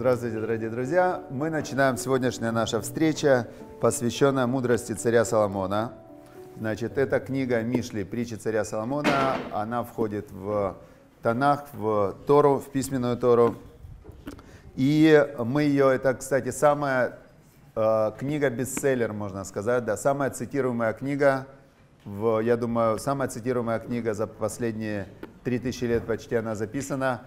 Здравствуйте, дорогие друзья! Мы начинаем сегодняшняя наша встреча, посвященная мудрости царя Соломона. Значит, эта книга Мишли, притчи царя Соломона, она входит в Танах, в Тору, в письменную Тору. И мы ее, это, кстати, самая книга-бестселлер, можно сказать, да, самая цитируемая книга, я думаю, самая цитируемая книга за последние 3000 лет почти она записана.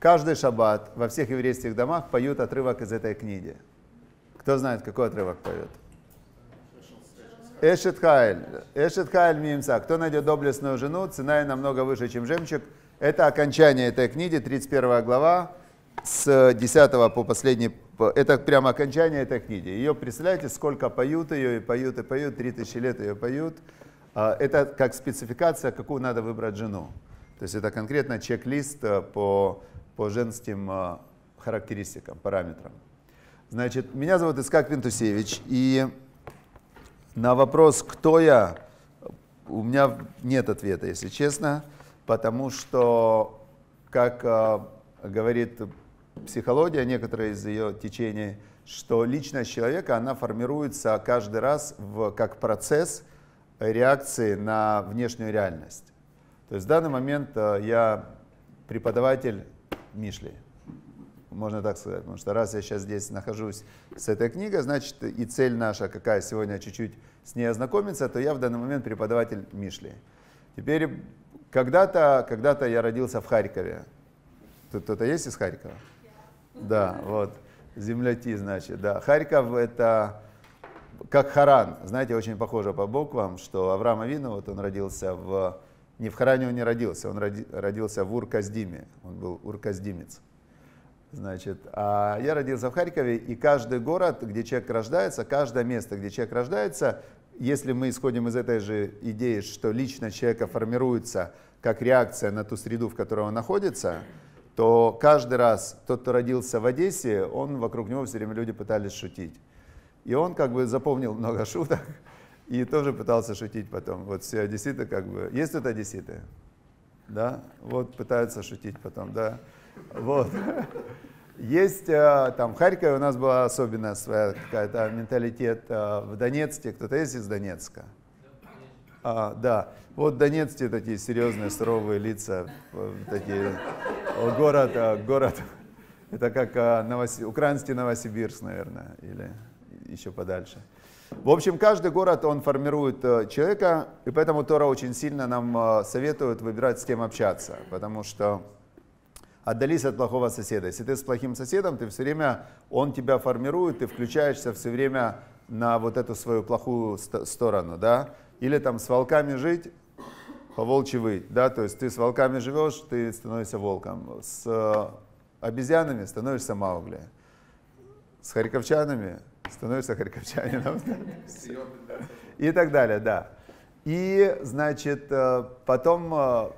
Каждый шаббат во всех еврейских домах поют отрывок из этой книги. Кто знает, какой отрывок поют? Эшет хайль. Эшет хайль мимца. Кто найдет доблестную жену, цена ей намного выше, чем жемчуг. Это окончание этой книги, 31 глава, с 10 по последний. Это прямо окончание этой книги. Ее, представляете, сколько поют ее, и поют, 3000 лет ее поют. Это как спецификация, какую надо выбрать жену. То есть это конкретно чек-лист по женским характеристикам, параметрам. Значит, меня зовут Ицхак Пинтосевич, и на вопрос, кто я, у меня нет ответа, если честно, потому что, как говорит психология, некоторые из ее течений, что личность человека, она формируется каждый раз как процесс реакции на внешнюю реальность. То есть в данный момент я преподаватель Мишли, можно так сказать, потому что раз я сейчас здесь нахожусь с этой книгой, значит и цель наша, какая сегодня чуть-чуть с ней ознакомиться, то я в данный момент преподаватель Мишли. Теперь когда-то я родился в Харькове. Тут кто-то есть из Харькова? Да, вот, земляки, значит, да. Харьков — это как Харан, знаете, очень похоже по буквам, что Авраам Авинов, вот он родился в... Не в Харане он не родился, он родился в Урказдиме, он был урказдимец. Значит, а я родился в Харькове, и каждый город, где человек рождается, каждое место, где человек рождается, если мы исходим из этой же идеи, что личность человека формируется как реакция на ту среду, в которой он находится, то каждый раз тот, кто родился в Одессе, вокруг него все время люди пытались шутить. И он как бы запомнил много шуток. И тоже пытался шутить потом. Вот все одесситы как бы... Есть тут одесситы? Да? Вот пытаются шутить потом, да. Вот. Есть там в Харькове у нас была особенная своя какая-то менталитет. В Донецке кто-то есть из Донецка? Да. Вот в Донецке такие серьезные, суровые лица. Такие. Город. Это как украинский Новосибирск, наверное. Или еще подальше. В общем, каждый город, он формирует человека, и поэтому Тора очень сильно нам советует выбирать, с кем общаться, потому что отдались от плохого соседа. Если ты с плохим соседом, ты все время, он тебя формирует, ты включаешься все время на вот эту свою плохую сторону, да, или там с волками жить, по-волчьи выть, да, то есть ты с волками живешь, ты становишься волком, с обезьянами становишься Маугли, с харьковчанами становишься харьковчанином и так далее, да. И, значит, потом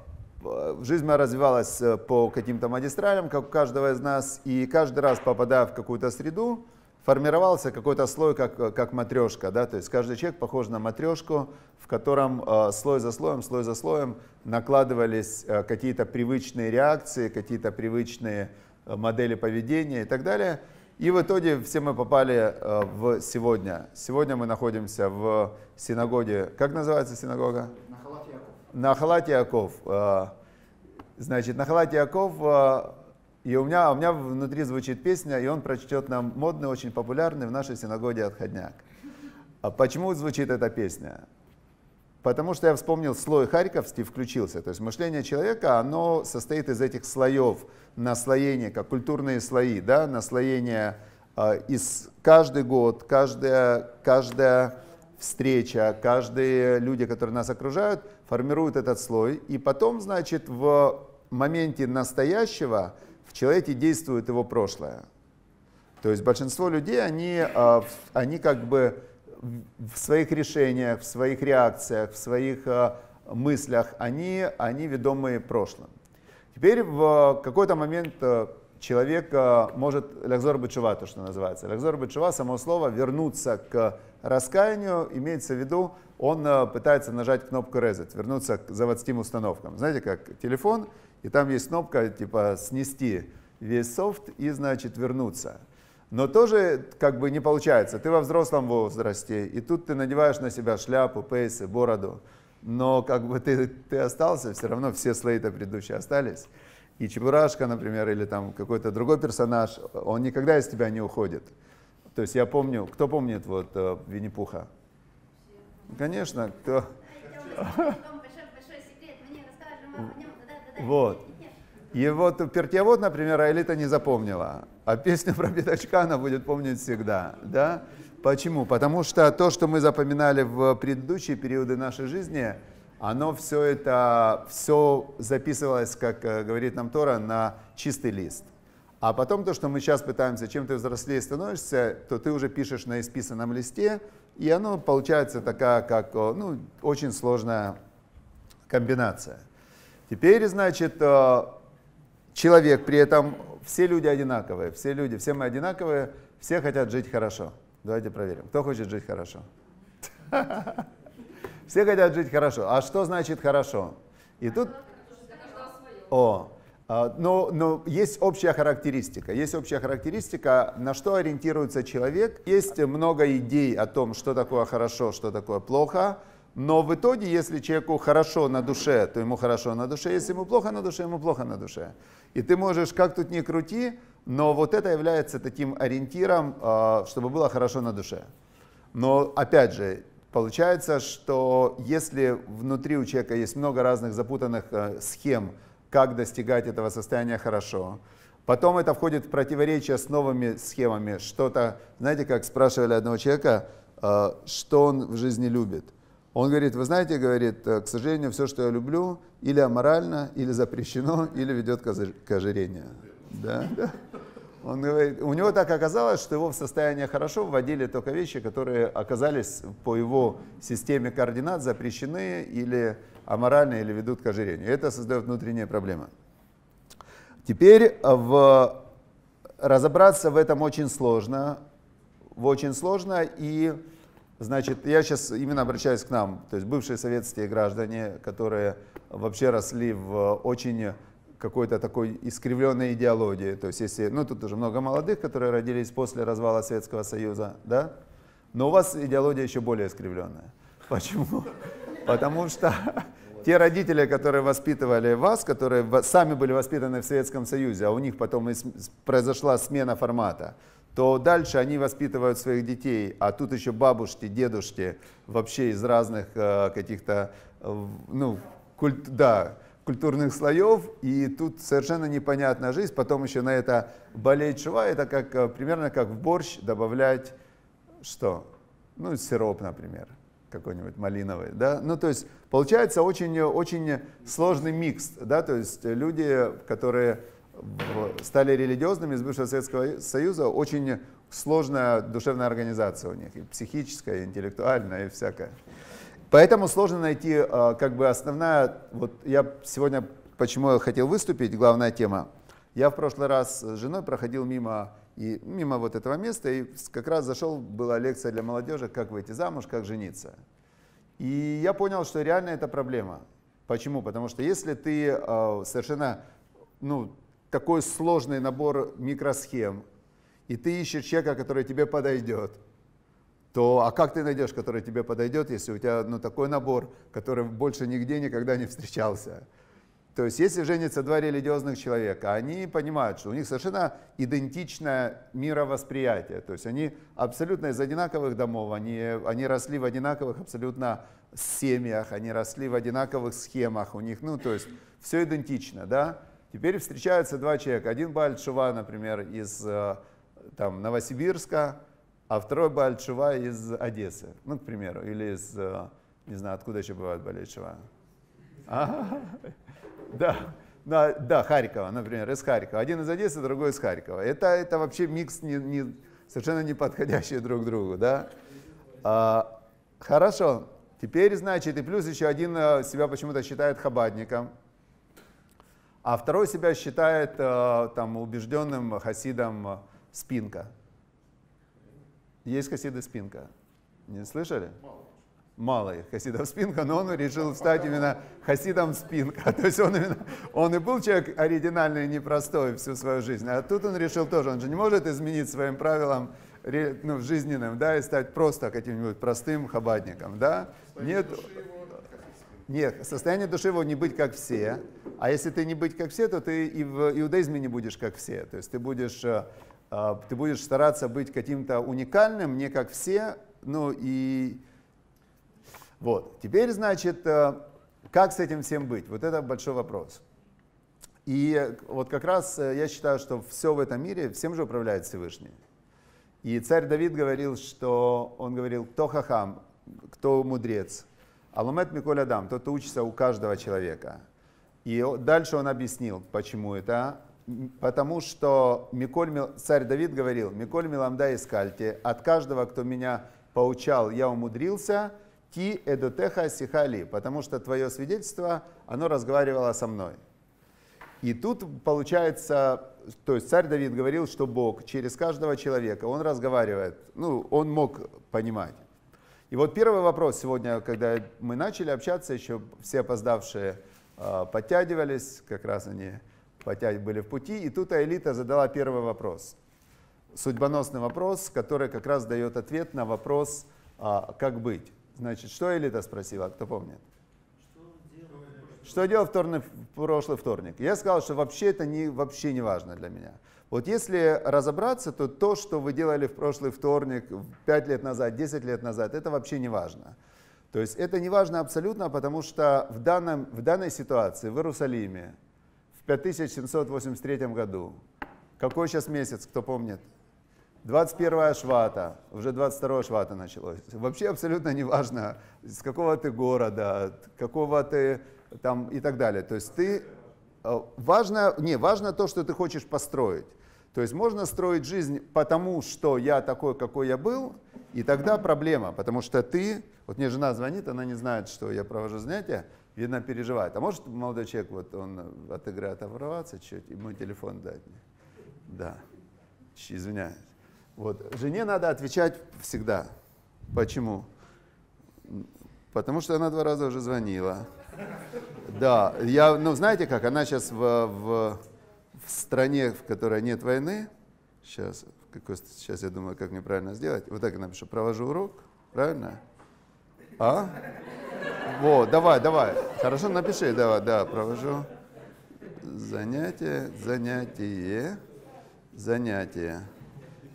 жизнь моя развивалась по каким-то магистралям, как у каждого из нас, и каждый раз, попадая в какую-то среду, формировался какой-то слой, как матрешка, да, то есть каждый человек похож на матрешку, в котором слой за слоем накладывались какие-то привычные реакции, какие-то привычные модели поведения и так далее. И в итоге все мы попали в сегодня. Сегодня мы находимся в синагоге. Как называется синагога? Нахалат Яаков. Значит, Нахалат Яаков. И у меня внутри звучит песня, и он прочтет нам модный, очень популярный в нашей синагоге отходняк. А почему звучит эта песня? Потому что я вспомнил слой харьковский, включился. То есть мышление человека, оно состоит из этих слоев, наслоения, как культурные слои, да, наслоения из каждый год, каждая встреча, каждые люди, которые нас окружают, формируют этот слой. И потом, значит, в моменте настоящего в человеке действует его прошлое. То есть большинство людей, они как бы... в своих решениях, в своих реакциях, в своих мыслях, они ведомы прошлым. Теперь в какой-то момент человек может, лехазор бешува, то, что называется, лехазор бешува, само слово, вернуться к раскаянию, имеется в виду, он пытается нажать кнопку reset, вернуться к заводским установкам. Знаете, как телефон, и там есть кнопка типа «снести». весь софт и, значит, вернуться. Но тоже как бы не получается. Ты во взрослом возрасте, и тут ты надеваешь на себя шляпу, пейсы, бороду. Но как бы ты остался, все равно все слейты предыдущие остались. И Чебурашка, например, или там какой-то другой персонаж, он никогда из тебя не уходит. То есть я помню, кто помнит вот Винни-Пуха? Конечно, кто... Вот. И вот Пертьявод, например, Элита не запомнила, а песню про пятачка она будет помнить всегда, да? Почему? Потому что то, что мы запоминали в предыдущие периоды нашей жизни, оно все записывалось, как говорит нам Тора, на чистый лист. А потом то, что мы сейчас пытаемся, чем ты взрослее становишься, то ты уже пишешь на исписанном листе, и оно получается такая, как, ну, очень сложная комбинация. Теперь, значит, человек при этом, все люди одинаковые, все люди, все мы одинаковые, все хотят жить хорошо. Давайте проверим, кто хочет жить хорошо? Все хотят жить хорошо. А что значит хорошо? И тут... О, но есть общая характеристика. Есть общая характеристика, на что ориентируется человек. Есть много идей о том, что такое хорошо, что такое плохо. Но в итоге, если человеку хорошо на душе, то ему хорошо на душе. Если ему плохо на душе, ему плохо на душе. И ты можешь, как тут ни крути, но вот это является таким ориентиром, чтобы было хорошо на душе. Но опять же, получается, что если внутри у человека есть много разных запутанных схем, как достигать этого состояния хорошо, потом это входит в противоречие с новыми схемами. Что-то, знаете, как спрашивали одного человека, что он в жизни любит. Он говорит, вы знаете, говорит, к сожалению, все, что я люблю, или аморально, или запрещено, или ведет к ожирению. Да, да. Он говорит, у него так оказалось, что его в состояние хорошо вводили только вещи, которые оказались по его системе координат запрещены или аморальны, или ведут к ожирению. И это создает внутренние проблемы. Теперь разобраться в этом очень сложно, и значит, я сейчас именно обращаюсь к нам, то есть бывшие советские граждане, которые вообще росли в очень какой-то такой искривленной идеологии. То есть если, ну тут уже много молодых, которые родились после развала Советского Союза, да? Но у вас идеология еще более искривленная. Почему? Потому что те родители, которые воспитывали вас, которые сами были воспитаны в Советском Союзе, а у них потом произошла смена формата, то дальше они воспитывают своих детей, а тут еще бабушки, дедушки вообще из разных каких-то, ну, культурных слоев, и тут совершенно непонятная жизнь, потом еще на это баал тшува, это как, примерно как в борщ добавлять что? Ну, сироп, например, какой-нибудь малиновый, да? Ну, то есть получается очень сложный микс, да, то есть люди, которые стали религиозными из бывшего Советского Союза, очень сложная душевная организация у них, и психическая, и интеллектуальная, и всякая. Поэтому сложно найти, как бы, основная, вот я сегодня, почему я хотел выступить, главная тема. Я в прошлый раз с женой проходил мимо вот этого места, и как раз зашел, была лекция для молодежи, как выйти замуж, как жениться. И я понял, что реально это проблема. Почему? Потому что если ты совершенно, ну, такой сложный набор микросхем, и ты ищешь человека, который тебе подойдет, то а как ты найдешь, который тебе подойдет, если у тебя, ну, такой набор, который больше нигде никогда не встречался? То есть если женятся два религиозных человека, они понимают, что у них совершенно идентичное мировосприятие. То есть они абсолютно из одинаковых домов, они росли в одинаковых абсолютно семьях, они росли в одинаковых схемах у них, ну, то есть все идентично, да? Теперь встречаются два человека. Один Баал тшува, например, из там, Новосибирска, а второй Баал тшува из Одессы, ну, к примеру, или из, не знаю, откуда еще бывают Баал тшува. Да, Харькова, например, из Харькова. Один из Одессы, другой из Харькова. Это вообще микс совершенно не подходящий друг другу, да? Хорошо, теперь, значит, и плюс еще один себя почему-то считает хабадником, а второй себя считает там убежденным хасидом Спинка. Есть Хасиды Спинка. Не слышали? Мало. мало их хасидов Спинка, но он решил стать именно хасидом Спинка. То есть он и был человек оригинальный и непростой всю свою жизнь, а тут он решил тоже, он же не может изменить своим правилам, ну, жизненным, да, и стать просто каким-нибудь простым хабадником, да. Нет, нет, состояние души его не быть как все, а если ты не быть как все, то ты и в иудаизме не будешь как все, то есть ты будешь стараться быть каким-то уникальным, не как все, ну и вот. Теперь, значит, как с этим всем быть? Вот это большой вопрос. И вот как раз я считаю, что все в этом мире, всем же управляет Всевышний. И царь Давид говорил, что он говорил, кто хахам, кто мудрец, алумет миколь адам, тот учится у каждого человека. И дальше он объяснил, почему это. Потому что царь Давид говорил, «Миколь миламда искальте, от каждого, кто меня поучал, я умудрился, ки эдотеха сихали, потому что твое свидетельство, оно разговаривало со мной». И тут получается, то есть царь Давид говорил, что Бог через каждого человека, он разговаривает, ну, он мог понимать. И вот первый вопрос сегодня, когда мы начали общаться, еще все опоздавшие подтягивались, как раз они... были в пути, и тут Элита задала первый вопрос, судьбоносный вопрос, который как раз дает ответ на вопрос, как быть. Значит, что Элита спросила, кто помнит? Что делал в прошлый вторник? Я сказал, что вообще это вообще не важно для меня. Вот если разобраться, то то, что вы делали в прошлый вторник 5 лет назад, 10 лет назад, это вообще не важно. То есть это не важно абсолютно, потому что в данной ситуации в Иерусалиме, в 5783 году. Какой сейчас месяц, кто помнит? 21 Швата, уже 22 Швата началось. Вообще абсолютно не важно, из какого ты города, какого ты там и так далее. То есть важно то, что ты хочешь построить. То есть можно строить жизнь потому, что я такой, какой я был, и тогда проблема, потому что ты... Вот мне жена звонит, она не знает, что я провожу занятия, видно, переживает. А может молодой человек, вот он от игры оторваться чуть, и мой телефон дать мне? Да, извиняюсь. Вот, жене надо отвечать всегда. Почему? Потому что она 2 раза уже звонила. Да, ну знаете как, она сейчас в стране, в которой нет войны, сейчас я думаю, как мне правильно сделать, вот так я напишу, провожу урок, правильно? А? Вот, давай, хорошо, напиши, давай, провожу занятие,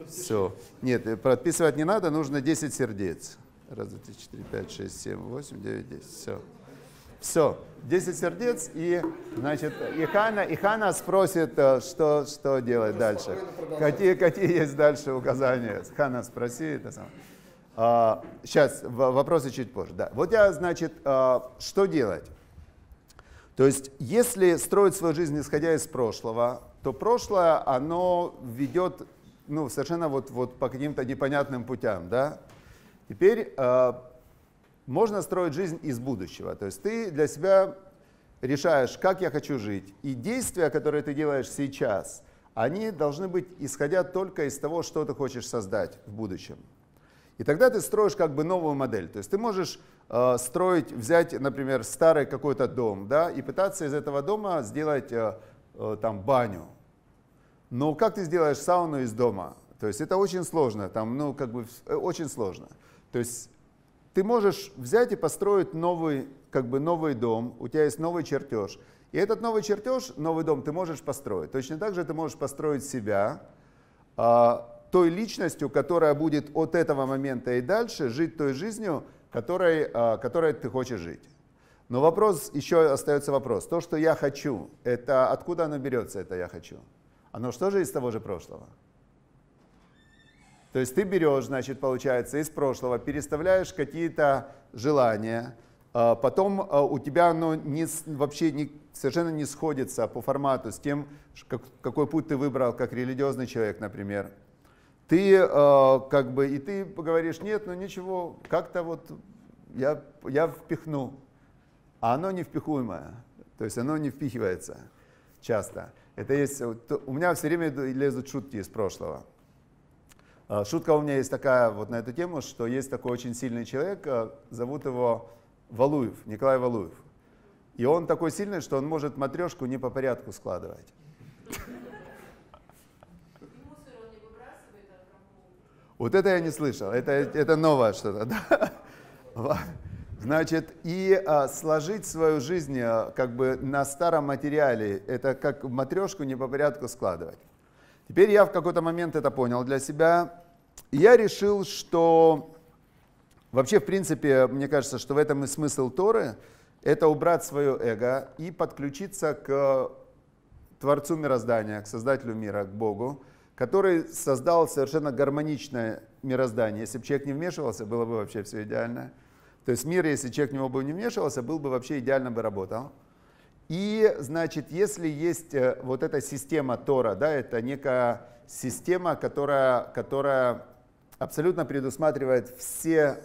все. Нет, подписывать не надо, нужно 10 сердец. 1, 2, 3, 4, 5, 6, 7, 8, 9, 10, все. Все, 10 сердец, и, значит, Ихана спросит, что делать дальше. Какие есть дальше указания? Хана спроси, это самое. Сейчас, вопросы чуть позже. Да. Вот я, значит, что делать? То есть, если строить свою жизнь, исходя из прошлого, то прошлое, оно ведет, ну, совершенно вот по каким-то непонятным путям, да? Теперь... Можно строить жизнь из будущего. То есть ты для себя решаешь, как я хочу жить. И действия, которые ты делаешь сейчас, они должны быть исходя только из того, что ты хочешь создать в будущем. И тогда ты строишь как бы новую модель. То есть ты можешь взять, например, старый какой-то дом, да, и пытаться из этого дома сделать там баню. Но как ты сделаешь сауну из дома? То есть это очень сложно. Там, ну, как бы, очень сложно. То есть ты можешь взять и построить новый дом, у тебя есть новый чертеж. И этот новый чертеж, новый дом ты можешь построить. Точно так же ты можешь построить себя той личностью, которая будет от этого момента и дальше жить той жизнью, которой ты хочешь жить. Но вопрос, еще остается вопрос. То, что я хочу, это откуда оно берется, это я хочу? Оно что же из того же прошлого? То есть ты берешь, значит, получается, из прошлого, переставляешь какие-то желания, потом у тебя оно совершенно не сходится по формату с тем, какой путь ты выбрал, как религиозный человек, например. Ты говоришь, нет, ну ничего, как-то вот я впихну, а оно невпихуемое, то есть оно не впихивается часто. У меня все время лезут шутки из прошлого. Шутка у меня есть такая вот на эту тему, что есть такой очень сильный человек, зовут его Валуев, Николай Валуев. И он такой сильный, что он может матрешку не по порядку складывать. Вот это я не слышал, это новое что-то. Да? Значит, и сложить свою жизнь как бы на старом материале, это как матрешку не по порядку складывать. Теперь я в какой-то момент это понял для себя. И я решил, что вообще, в принципе, мне кажется, что в этом и смысл Торы, это убрать свое эго и подключиться к Творцу мироздания, к Создателю мира, к Богу, который создал совершенно гармоничное мироздание. Если бы человек не вмешивался, было бы вообще все идеально. То есть мир, если человек в него бы не вмешивался, был бы вообще идеально бы работал. И, значит, если есть вот эта система Тора, да, это некая система, которая абсолютно предусматривает все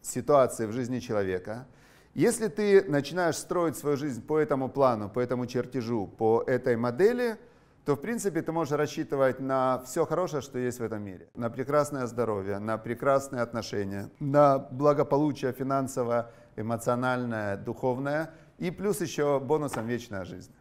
ситуации в жизни человека. Если ты начинаешь строить свою жизнь по этому плану, по этому чертежу, по этой модели, то, в принципе, ты можешь рассчитывать на все хорошее, что есть в этом мире. На прекрасное здоровье, на прекрасные отношения, на благополучие финансовое, эмоциональное, духовное. И плюс еще бонусом вечная жизнь.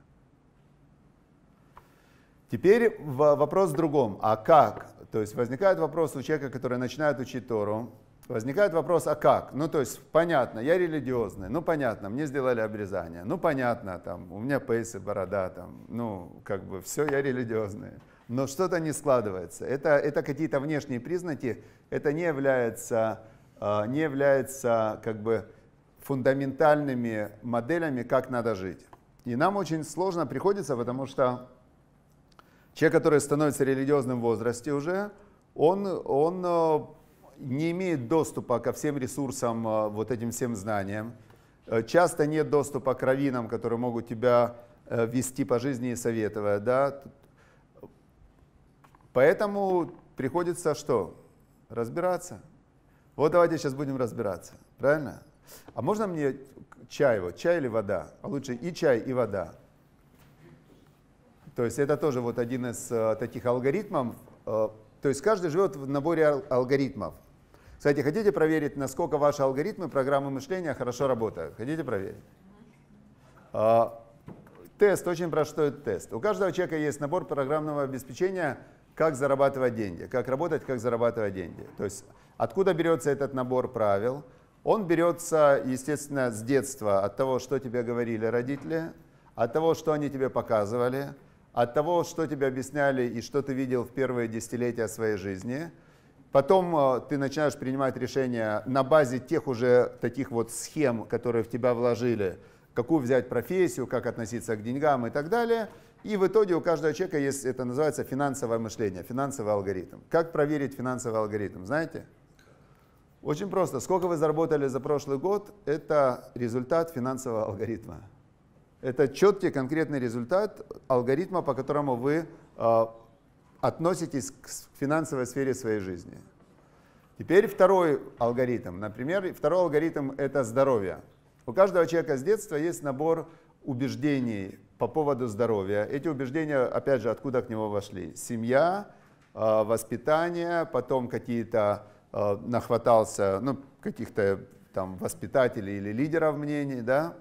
Теперь вопрос в другом. А как? То есть возникает вопрос у человека, который начинает учить Тору. Возникает вопрос, а как? Ну, то есть, понятно, я религиозный. Ну, понятно, мне сделали обрезание. Ну, понятно, там, у меня пейсы, борода. Там, ну, как бы все, я религиозный. Но что-то не складывается. Это какие-то внешние признаки. Это не является как бы фундаментальными моделями, как надо жить. И нам очень сложно приходится, потому что человек, который становится религиозным в возрасте уже, он не имеет доступа ко всем ресурсам, вот этим всем знаниям. Часто нет доступа к раввинам, которые могут тебя вести по жизни и советовать. Да? Поэтому приходится что? Разбираться. Вот давайте сейчас будем разбираться. Правильно? А можно мне чай, вот, чай или вода? А лучше и чай, и вода. То есть это тоже вот один из таких алгоритмов. То есть каждый живет в наборе алгоритмов. Кстати, хотите проверить, насколько ваши алгоритмы, программы мышления хорошо работают? Хотите проверить? Тест, очень простой тест. У каждого человека есть набор программного обеспечения, как зарабатывать деньги, как работать, как зарабатывать деньги. То есть откуда берется этот набор правил? Он берется, естественно, с детства, от того, что тебе говорили родители, от того, что они тебе показывали, от того, что тебе объясняли и что ты видел в первые десятилетия своей жизни. Потом ты начинаешь принимать решения на базе тех уже таких вот схем, которые в тебя вложили, какую взять профессию, как относиться к деньгам и так далее. И в итоге у каждого человека есть, это называется финансовое мышление, финансовый алгоритм. Как проверить финансовый алгоритм, знаете? Очень просто. Сколько вы заработали за прошлый год, это результат финансового алгоритма. Это четкий конкретный результат алгоритма, по которому вы относитесь к финансовой сфере своей жизни. Теперь второй алгоритм. Например, второй алгоритм – это здоровье. У каждого человека с детства есть набор убеждений по поводу здоровья. Эти убеждения, опять же, откуда к нему вошли? Семья, воспитание, потом какие-то... нахватался, ну, каких-то там воспитателей или лидеров мнений, да.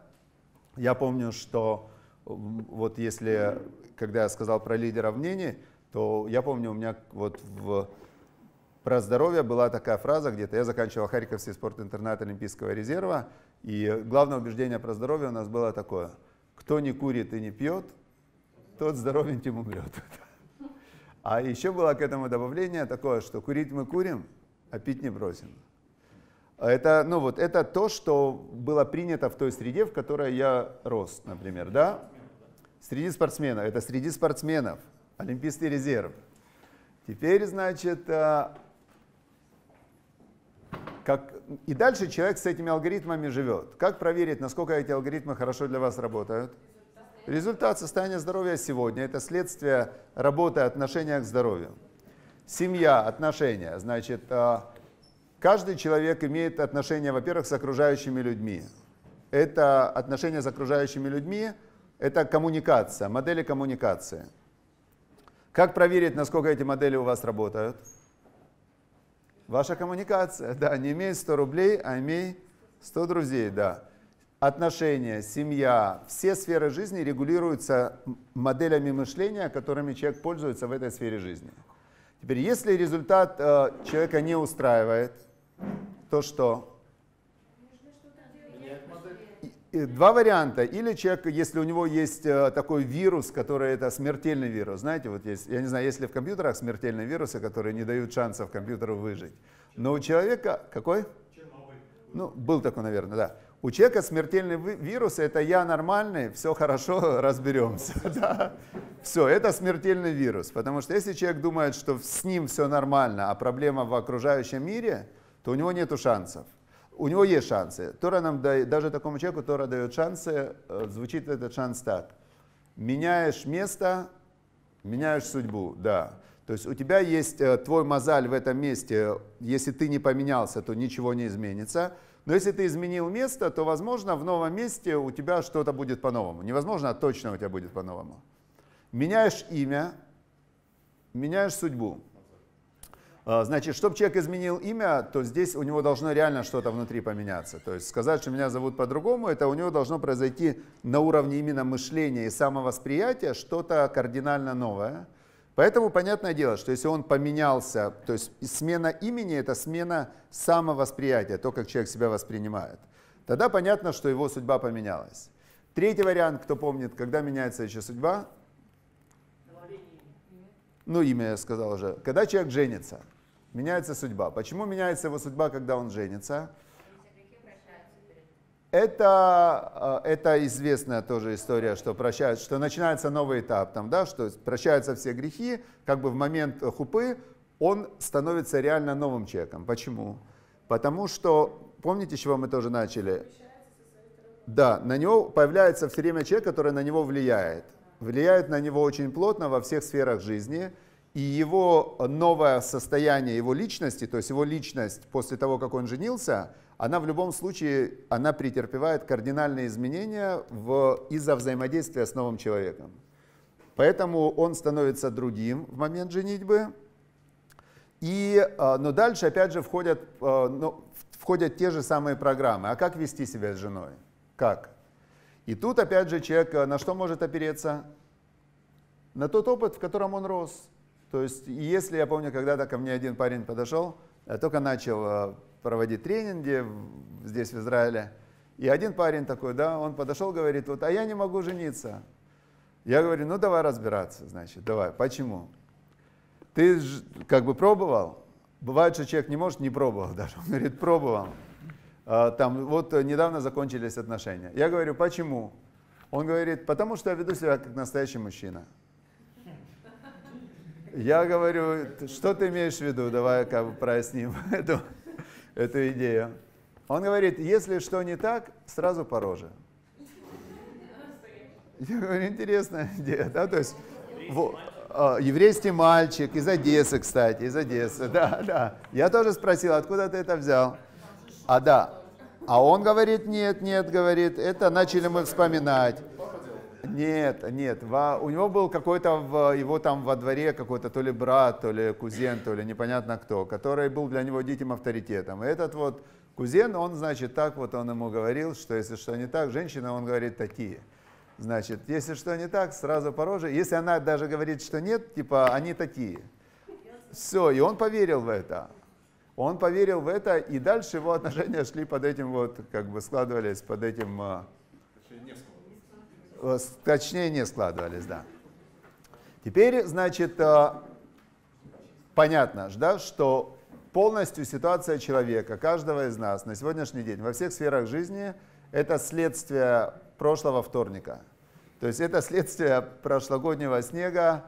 Я помню, что вот если, когда я сказал про лидеров мнений, то я помню, у меня вот про здоровье была такая фраза где-то, я заканчивал Харьковский спортинтернат Олимпийского резерва, и главное убеждение про здоровье у нас было такое: кто не курит и не пьет, тот здоровеньким умрет. А еще было к этому добавление такое, что курить мы курим, а пить не бросим. Это, ну вот, это то, что было принято в той среде, в которой я рос, например. Да? Среди спортсменов. Это среди спортсменов. Олимпийский резерв. Теперь, значит, и дальше человек с этими алгоритмами живет. Как проверить, насколько эти алгоритмы хорошо для вас работают? Результат состояния здоровья сегодня. Это следствие работы, отношения к здоровью. Семья, отношения. Значит, каждый человек имеет отношения, во-первых, с окружающими людьми. Это отношения с окружающими людьми, это коммуникация, модели коммуникации. Как проверить, насколько эти модели у вас работают? Ваша коммуникация, да, не имей 100 рублей, а имей 100 друзей, да. Отношения, семья, все сферы жизни регулируются моделями мышления, которыми человек пользуется в этой сфере жизни. Теперь, если результат человека не устраивает, то что? Два варианта. Или человек, если у него есть такой вирус, который это смертельный вирус, знаете, вот есть, я не знаю, есть ли в компьютерах смертельные вирусы, которые не дают шансов компьютеру выжить. Но у человека какой? Чернобыль. Ну, был такой, наверное, да. У человека смертельный вирус, это я нормальный, все хорошо, разберемся. Да? Все, это смертельный вирус. Потому что если человек думает, что с ним все нормально, а проблема в окружающем мире, то у него нет шансов. У него есть шансы. Тора нам дает, даже такому человеку Тора дает шансы, звучит этот шанс так. Меняешь место, меняешь судьбу, да. То есть у тебя есть твой мозаль в этом месте, если ты не поменялся, то ничего не изменится. Но если ты изменил место, то, возможно, в новом месте у тебя что-то будет по-новому. Невозможно, а точно у тебя будет по-новому. Меняешь имя, меняешь судьбу. Значит, чтобы человек изменил имя, то здесь у него должно реально что-то внутри поменяться. То есть сказать, что меня зовут по-другому, это у него должно произойти на уровне именно мышления и самовосприятия что-то кардинально новое. Поэтому понятное дело, что если он поменялся, то есть смена имени – это смена самовосприятия, то, как человек себя воспринимает. Тогда понятно, что его судьба поменялась. Третий вариант, кто помнит, когда меняется еще судьба? Ну, имя я сказал уже. Когда человек женится, меняется судьба. Почему меняется его судьба, когда он женится? Это известная тоже история, что прощают, что начинается новый этап, там, да, что прощаются все грехи, как бы в момент хупы он становится реально новым человеком. Почему? Потому что, помните, с чего мы тоже начали? Да, на него появляется все время человек, который на него влияет. Влияет на него очень плотно во всех сферах жизни. И его новое состояние его личности, то есть его личность после того, как он женился, она в любом случае, она претерпевает кардинальные изменения из-за взаимодействия с новым человеком. Поэтому он становится другим в момент женитьбы. Но дальше опять же входят те же самые программы. А как вести себя с женой? Как? И тут опять же человек на что может опереться? На тот опыт, в котором он рос. То есть, если я помню, когда-то ко мне один парень подошел, я только начал проводить тренинги здесь, в Израиле, и один парень такой, да, он подошел, говорит, вот, а я не могу жениться. Я говорю, ну давай разбираться, значит, давай, почему? Ты как бы пробовал? Бывает, что человек не может, не пробовал даже, он говорит, пробовал. Там вот недавно закончились отношения. Я говорю, почему? Он говорит, потому что я веду себя как настоящий мужчина. Я говорю, что ты имеешь в виду? Давай как бы проясним эту идею. Он говорит, если что не так, сразу по роже. Я говорю, интересная идея. Да? То есть, еврейский мальчик из Одессы, кстати, из Одессы. Да, да. Я тоже спросил, откуда ты это взял? А да. А он говорит, нет, нет, говорит, это начали мы вспоминать. Нет, нет, у него был какой-то, его там во дворе какой-то то ли брат, то ли кузен, то ли непонятно кто, который был для него диким авторитетом. И этот вот кузен, он, значит, так вот он ему говорил, что если что не так, женщина, он говорит, такие. Значит, если что не так, сразу по роже. Если она даже говорит, что нет, типа, они такие. Все, и он поверил в это. Он поверил в это, и дальше его отношения шли под этим вот, как бы складывались под этим... Точнее, не складывались, да. Теперь, значит, понятно, да, что полностью ситуация человека, каждого из нас на сегодняшний день во всех сферах жизни это следствие прошлого вторника. То есть это следствие прошлогоднего снега,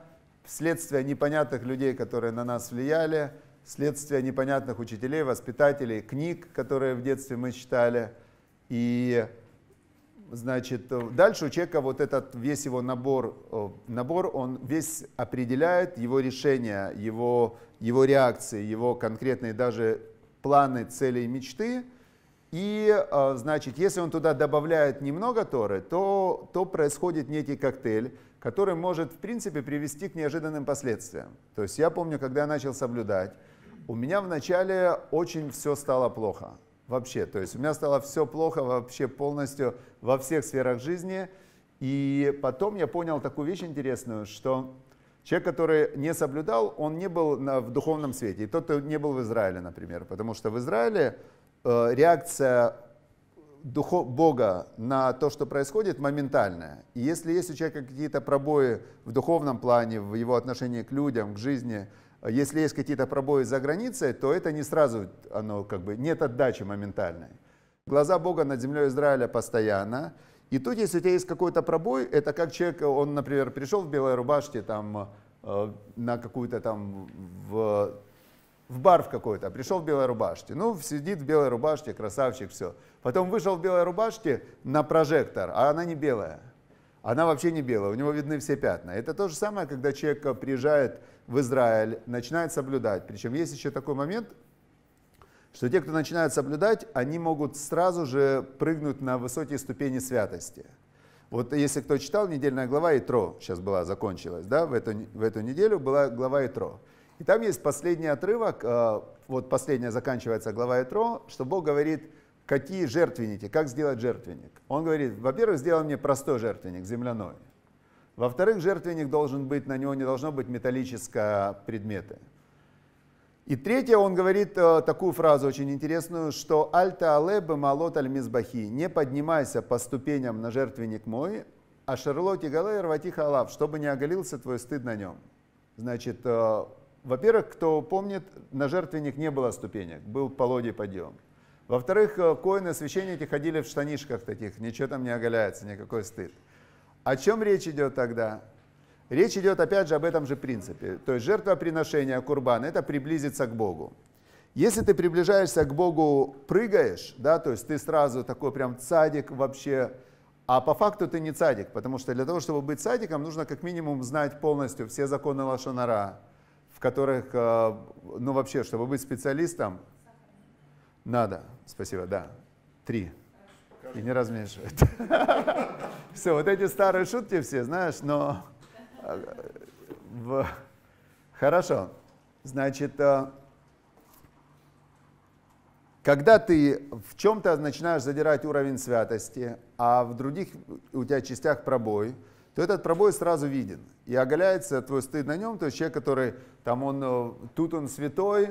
следствие непонятных людей, которые на нас влияли, следствие непонятных учителей, воспитателей, книг, которые в детстве мы читали. И... Значит, дальше у человека вот этот весь его набор, он весь определяет его решения, его реакции, его конкретные даже планы, цели и мечты. И, значит, если он туда добавляет немного Торы, то происходит некий коктейль, который может, в принципе, привести к неожиданным последствиям. То есть я помню, когда я начал соблюдать, У меня вначале очень все стало плохо. Вообще, то есть у меня стало все плохо вообще полностью во всех сферах жизни. И потом я понял такую вещь интересную, что человек, который не соблюдал, он не был в духовном свете. И тот, кто не был в Израиле, например. Потому что в Израиле реакция Бога на то, что происходит, моментальная. И если есть у человека какие-то пробои в духовном плане, в его отношении к людям, к жизни, если есть какие-то пробои за границей, то это не сразу, оно как бы нет отдачи моментальной. Глаза Бога над землей Израиля постоянно. И тут, если у тебя есть какой-то пробой, это как человек, он, например, пришел в белой рубашке там, на какую-то там, в бар в какой-то, пришел в белой рубашке. Ну, сидит в белой рубашке, красавчик, все. Потом вышел в белой рубашке на прожектор, а она не белая. Она вообще не белая, у него видны все пятна. Это то же самое, когда человек приезжает в Израиль, начинает соблюдать. Причем есть еще такой момент, что те, кто начинают соблюдать, они могут сразу же прыгнуть на высокие ступени святости. Вот если кто читал, недельная глава Итро сейчас была, закончилась, да, в эту неделю была глава Итро. И там есть последний отрывок, вот последняя заканчивается глава Итро, что Бог говорит, какие жертвенники, как сделать жертвенник. Он говорит, во-первых, сделай мне простой жертвенник, земляной. Во-вторых, жертвенник должен быть, на него не должно быть металлического предмета. И третье, он говорит такую фразу очень интересную, что «Альта алебе малот аль мизбахи» — «Не поднимайся по ступеням на жертвенник мой, а шарлоти галай рвати халав, чтобы не оголился твой стыд на нем». Значит, во-первых, кто помнит, на жертвенник не было ступенек, был пологий подъем. Во-вторых, коины, священники ходили в штанишках таких, ничего там не оголяется, никакой стыд. О чем речь идет тогда? Речь идет опять же об этом же принципе. То есть жертвоприношение, курбан — это приблизиться к Богу. Если ты приближаешься к Богу, прыгаешь, да, то есть ты сразу такой прям цадик вообще, а по факту ты не цадик, потому что для того, чтобы быть цадиком, нужно как минимум знать полностью все законы лошон ара, в которых, ну вообще, чтобы быть специалистом, надо, спасибо, да, 3. И не размешивает. Все, вот эти старые шутки все, знаешь, но... Хорошо. Значит, когда ты в чем-то начинаешь задирать уровень святости, а в других у тебя частях пробой, то этот пробой сразу виден. И оголяется твой стыд на нем, то есть человек, который там он святой,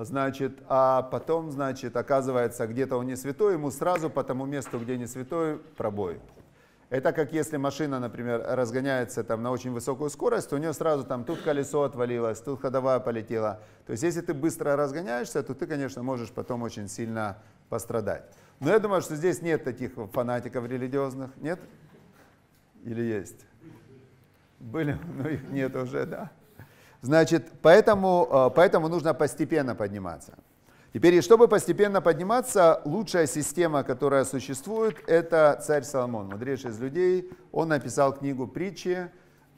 значит, а потом, значит, оказывается, где-то он не святой, ему сразу по тому месту, где не святой, пробой. Это как если машина, например, разгоняется там на очень высокую скорость, то у нее сразу там тут колесо отвалилось, тут ходовая полетела. То есть если ты быстро разгоняешься, то ты, конечно, можешь потом очень сильно пострадать. Но я думаю, что здесь нет таких фанатиков религиозных, нет? Или есть? Были, но их нет уже, да. Значит, поэтому нужно постепенно подниматься. Теперь, и чтобы постепенно подниматься, лучшая система, которая существует, это царь Соломон, мудрейший из людей. Он написал книгу «Притчи»,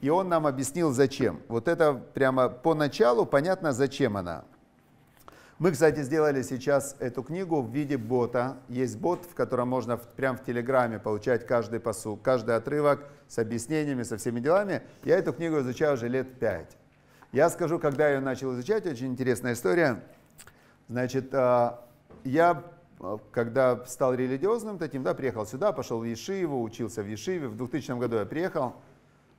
и он нам объяснил, зачем. Вот это прямо поначалу понятно, зачем она. Мы, кстати, сделали сейчас эту книгу в виде бота. Есть бот, в котором можно прямо в Телеграме получать каждый посук, каждый отрывок с объяснениями, со всеми делами. Я эту книгу изучаю уже лет 5. Я скажу, когда я ее начал изучать, очень интересная история. Значит, я, когда стал религиозным таким, да, приехал сюда, пошел в Ешиву, учился в Ешиве. В 2000 году я приехал,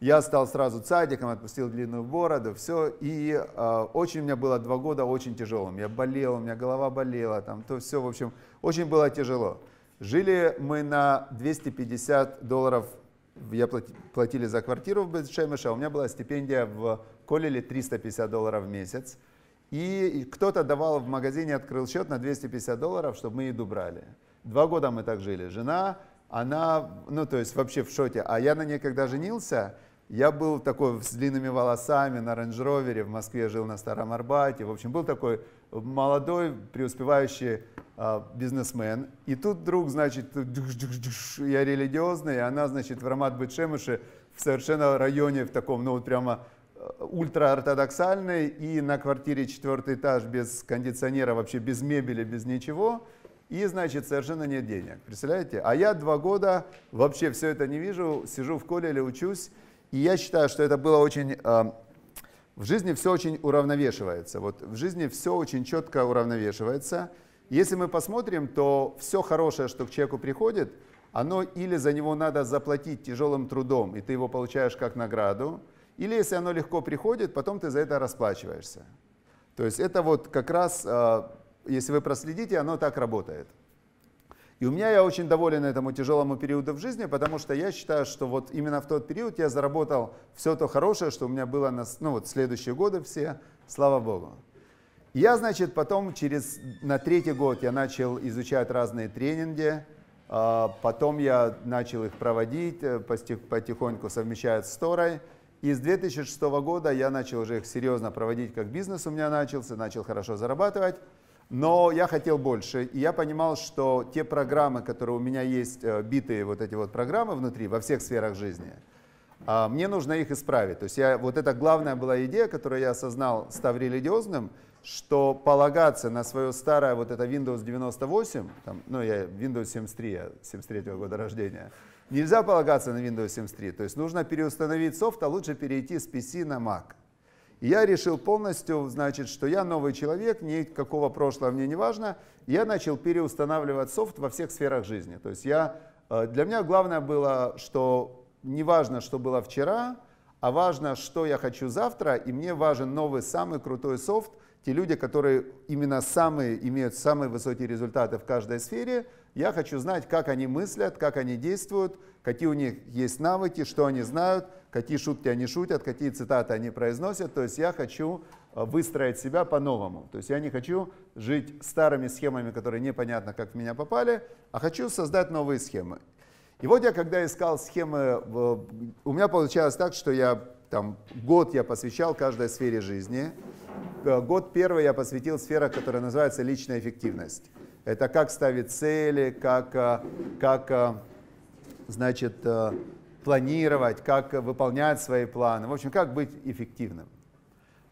я стал сразу цадиком, отпустил длинную бороду, все. И очень у меня было 2 года очень тяжелым. Я болел, у меня голова болела, там, то все, в общем, очень было тяжело. Жили мы на $250, я платили за квартиру в Бейт-Шемеше, а у меня была стипендия в Колеле $350 в месяц. И кто-то давал в магазине, открыл счет на $250, чтобы мы еду брали. 2 года мы так жили. Жена, она, ну то есть вообще в шоке. А я на ней, когда женился, я был такой с длинными волосами, на рейндж-ровере, в Москве жил на Старом Арбате. В общем, был такой молодой, преуспевающий бизнесмен. И тут вдруг, значит, я религиозный, и она, значит, в Рамат Бейт-Шемеше, в совершенно районе, в таком, ну вот прямо... ультраортодоксальный, и на квартире 4-й этаж без кондиционера, вообще без мебели, без ничего, и, значит, совершенно нет денег, представляете? А я 2 года вообще все это не вижу, сижу в Колеле, учусь, и я считаю, что это было очень в жизни все очень уравновешивается. Вот в жизни все очень четко уравновешивается. Если мы посмотрим, то все хорошее, что к человеку приходит, оно или за него надо заплатить тяжелым трудом, и ты его получаешь как награду, или если оно легко приходит, потом ты за это расплачиваешься. То есть это вот как раз, если вы проследите, оно так работает. И у меня, я очень доволен этому тяжелому периоду в жизни, потому что я считаю, что вот именно в тот период я заработал все то хорошее, что у меня было, ну вот следующие годы все, слава Богу. Я, значит, потом на третий год я начал изучать разные тренинги, потом я начал их проводить, потихоньку совмещая с Торой. И с 2006 года я начал уже их серьезно проводить, как бизнес у меня начался, начал хорошо зарабатывать. Но я хотел больше, и я понимал, что те программы, которые у меня есть, битые вот эти вот программы внутри, во всех сферах жизни, мне нужно их исправить. То есть вот это главная была идея, которую я осознал, став религиозным, что полагаться на свое старое вот это Windows 98, там, ну я Windows 73, я 73-го года рождения, нельзя полагаться на Windows 73, то есть нужно переустановить софт, а лучше перейти с PC на Mac. И я решил полностью, значит, что я новый человек, никакого прошлого мне не важно, я начал переустанавливать софт во всех сферах жизни. То есть для меня главное было, что не важно, что было вчера, а важно, что я хочу завтра, и мне важен новый, самый крутой софт. Те люди, которые именно имеют самые высокие результаты в каждой сфере, я хочу знать, как они мыслят, как они действуют, какие у них есть навыки, что они знают, какие шутки они шутят, какие цитаты они произносят. То есть я хочу выстроить себя по-новому. То есть я не хочу жить старыми схемами, которые непонятно, как в меня попали, а хочу создать новые схемы. И вот я, когда искал схемы, у меня получалось так, что год я посвящал каждой сфере жизни. Год первый я посвятил сфере, которая называется личная эффективность. Это как ставить цели, как планировать, как выполнять свои планы. В общем, как быть эффективным.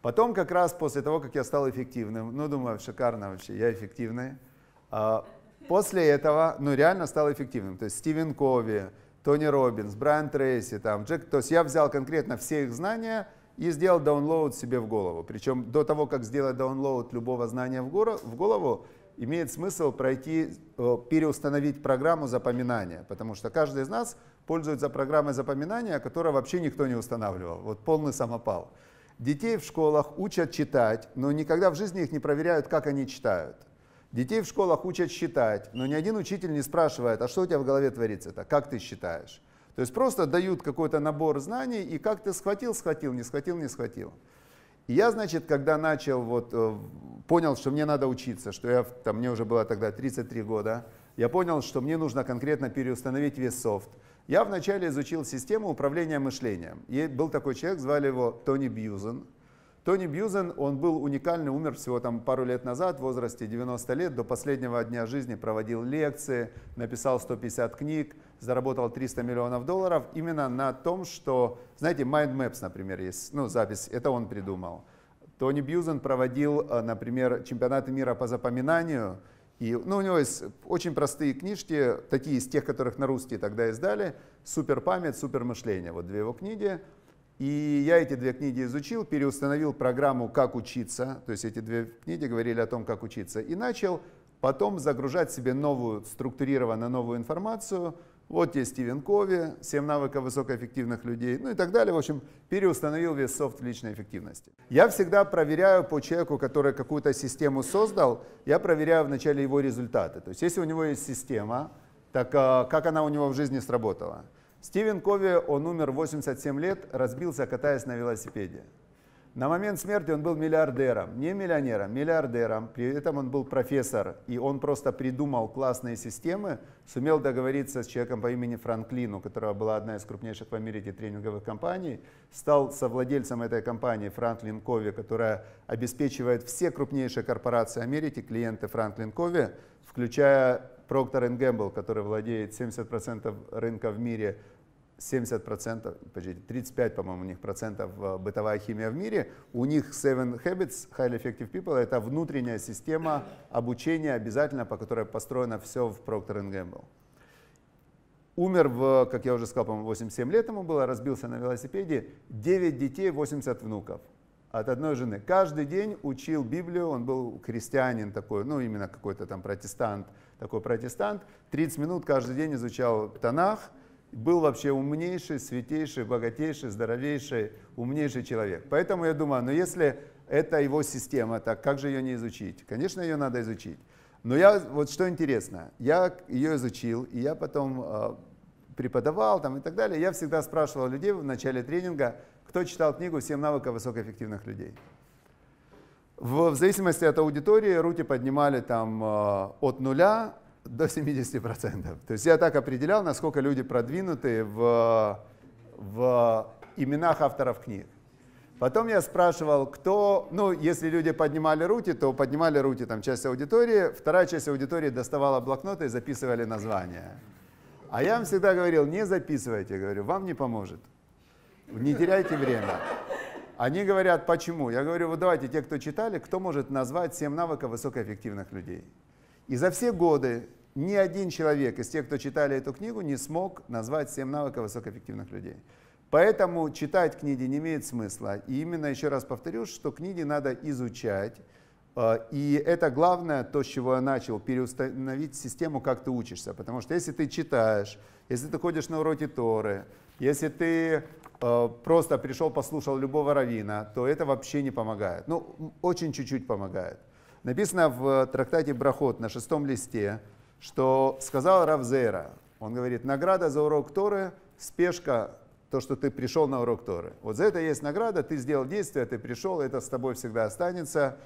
Потом как раз после того, как я стал эффективным, ну, думаю, шикарно вообще, я эффективный. После этого, ну, реально стал эффективным. То есть Стивен Кови, Тони Роббинс, Брайан Трейси, то есть я взял конкретно все их знания и сделал даунлоуд себе в голову. Причем до того, как сделать даунлоуд любого знания в голову, имеет смысл переустановить программу запоминания, потому что каждый из нас пользуется программой запоминания, которую вообще никто не устанавливал. Вот полный самопал. Детей в школах учат читать, но никогда в жизни их не проверяют, как они читают. Детей в школах учат считать, но ни один учитель не спрашивает, а что у тебя в голове творится-то, как ты считаешь. То есть просто дают какой-то набор знаний, и как ты схватил, схватил, не схватил, не схватил. И я, значит, когда начал, понял, что мне надо учиться, что мне уже было тогда 33 года, я понял, что мне нужно конкретно переустановить весь софт. Я вначале изучил систему управления мышлением. И был такой человек, звали его Тони Бьюзен. Тони Бьюзен, он был уникальный, умер всего пару лет назад, в возрасте 90 лет, до последнего дня жизни проводил лекции, написал 150 книг, заработал 300 миллионов долларов именно на том, что, знаете, Mind Maps, например, есть, ну, запись, это он придумал. Тони Бьюзен проводил, например, чемпионаты мира по запоминанию, и, ну, у него есть очень простые книжки, такие из тех, которых на русский тогда издали, «Супер память», «Супер мышление», вот две его книги. И я эти две книги изучил, переустановил программу «Как учиться», то есть эти две книги говорили о том, как учиться, и начал потом загружать себе новую, структурированно новую информацию. Вот есть Стивен Кови, 7 навыков высокоэффективных людей, ну и так далее. В общем, переустановил весь софт личной эффективности. Я всегда проверяю по человеку, который какую-то систему создал, я проверяю вначале его результаты. То есть если у него есть система, так как она у него в жизни сработала? Стивен Кови, он умер в 87 лет, разбился, катаясь на велосипеде. На момент смерти он был миллиардером, не миллионером, миллиардером. При этом он был профессор, и он просто придумал классные системы, сумел договориться с человеком по имени Франклин, у которого была одна из крупнейших в Америке тренинговых компаний, стал совладельцем этой компании Франклин Кови, которая обеспечивает все крупнейшие корпорации Америки, клиенты Франклин Кови, включая Procter & Gamble, который владеет 70% рынка в мире, 70%, 35, по-моему, у них процентов бытовая химия в мире. У них 7 Habits, Highly Effective People, это внутренняя система обучения обязательно, по которой построено все в Procter & Gamble. Умер, как я уже сказал, по-моему, 87 лет ему было, разбился на велосипеде, 9 детей, 80 внуков. от одной жены. Каждый день учил Библию, он был христианин такой, ну именно какой-то там протестант, такой протестант. 30 минут каждый день изучал Танах, был вообще умнейший, святейший, богатейший, здоровейший, умнейший человек. Поэтому я думаю, ну если это его система, так как же ее не изучить? Конечно, ее надо изучить. Но я, вот что интересно, я ее изучил, и я потом преподавал там и так далее. Я всегда спрашивал людей в начале тренинга, кто читал книгу «7 навыков высокоэффективных людей». В зависимости от аудитории руки поднимали там от 0 до 70%. То есть я так определял, насколько люди продвинуты в именах авторов книг. Потом я спрашивал, кто, ну, если люди поднимали руки, то поднимали руки там часть аудитории, вторая часть аудитории доставала блокноты и записывали названия. А я им всегда говорил, не записывайте, говорю, вам не поможет, не теряйте время. Они говорят, почему? Я говорю, вот давайте те, кто читали, кто может назвать 7 навыков высокоэффективных людей. И за все годы ни один человек из тех, кто читали эту книгу, не смог назвать 7 навыков высокоэффективных людей. Поэтому читать книги не имеет смысла. И именно еще раз повторю, что книги надо изучать. И это главное, то, с чего я начал, переустановить систему, как ты учишься. Потому что если ты читаешь, если ты ходишь на уроки Торы, если ты просто пришел, послушал любого раввина, то это вообще не помогает. Ну, очень чуть-чуть помогает. Написано в трактате Брахот на 6-м листе, что сказал Рав Зейра. Он говорит, награда за урок Торы, спешка, то, что ты пришел на урок Торы. Вот за это есть награда, ты сделал действие, ты пришел, это с тобой всегда останется.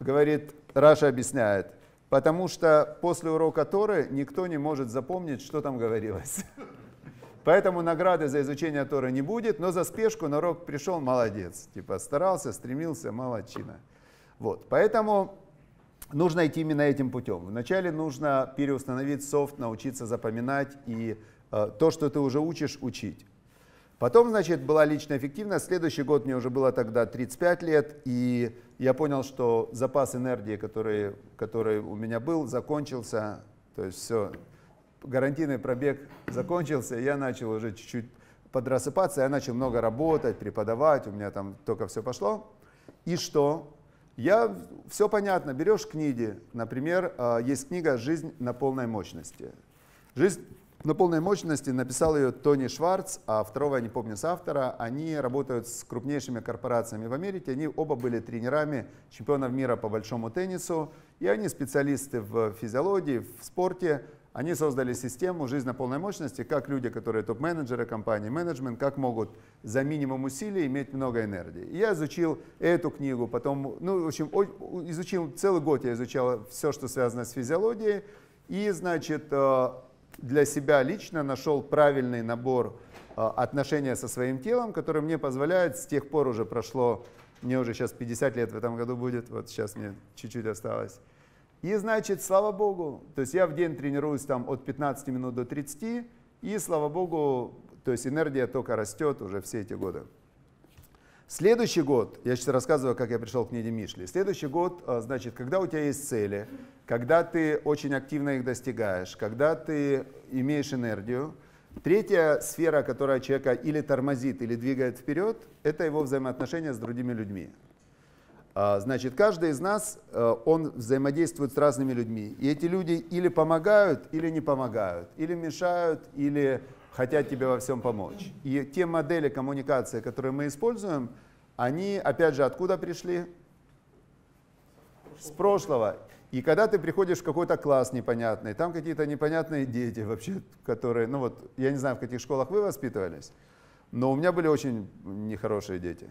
Говорит, Раша объясняет, потому что после урока Торы никто не может запомнить, что там говорилось. Поэтому награды за изучение Торы не будет, но за спешку на урок пришел, молодец. Типа старался, стремился, молодчина. Вот, поэтому нужно идти именно этим путем. Вначале нужно переустановить софт, научиться запоминать и то, что ты уже учишь, учить. Потом, значит, была личная эффективность. Следующий год мне уже было тогда 35 лет, и я понял, что запас энергии, который у меня был, закончился. То есть все, гарантийный пробег закончился, я начал уже чуть-чуть подрассыпаться, я начал много работать, преподавать, у меня там только все пошло. И что? Я, все понятно, берешь книги, например, есть книга «Жизнь на полной мощности». «Жизнь на полной мощности» написал ее Тони Шварц, а второго я не помню с автора. Они работают с крупнейшими корпорациями в Америке. Они оба были тренерами чемпионов мира по большому теннису. И они специалисты в физиологии, в спорте. Они создали систему «Жизнь на полной мощности», как люди, которые топ-менеджеры компании, менеджмент, как могут за минимум усилий иметь много энергии. И я изучил эту книгу, потом, ну, в общем, изучил, целый год я изучал все, что связано с физиологией. И, значит, для себя лично нашел правильный набор отношения со своим телом, который мне позволяет, с тех пор уже прошло, мне уже сейчас 50 лет в этом году будет, вот сейчас мне чуть-чуть осталось. И значит, слава Богу, то есть я в день тренируюсь там от 15 минут до 30, и слава Богу, то есть энергия только растет уже все эти годы. Следующий год, я сейчас рассказываю, как я пришел к книге Мишли. Следующий год, значит, когда у тебя есть цели, когда ты очень активно их достигаешь, когда ты имеешь энергию. Третья сфера, которая человека или тормозит, или двигает вперед, это его взаимоотношения с другими людьми. Значит, каждый из нас, он взаимодействует с разными людьми. И эти люди или помогают, или не помогают, или мешают, или хотят тебе во всем помочь. И те модели коммуникации, которые мы используем, они, опять же, откуда пришли? С прошлого. И когда ты приходишь в какой-то класс непонятный, там какие-то непонятные дети вообще, которые, ну вот, я не знаю, в каких школах вы воспитывались, но у меня были очень нехорошие дети.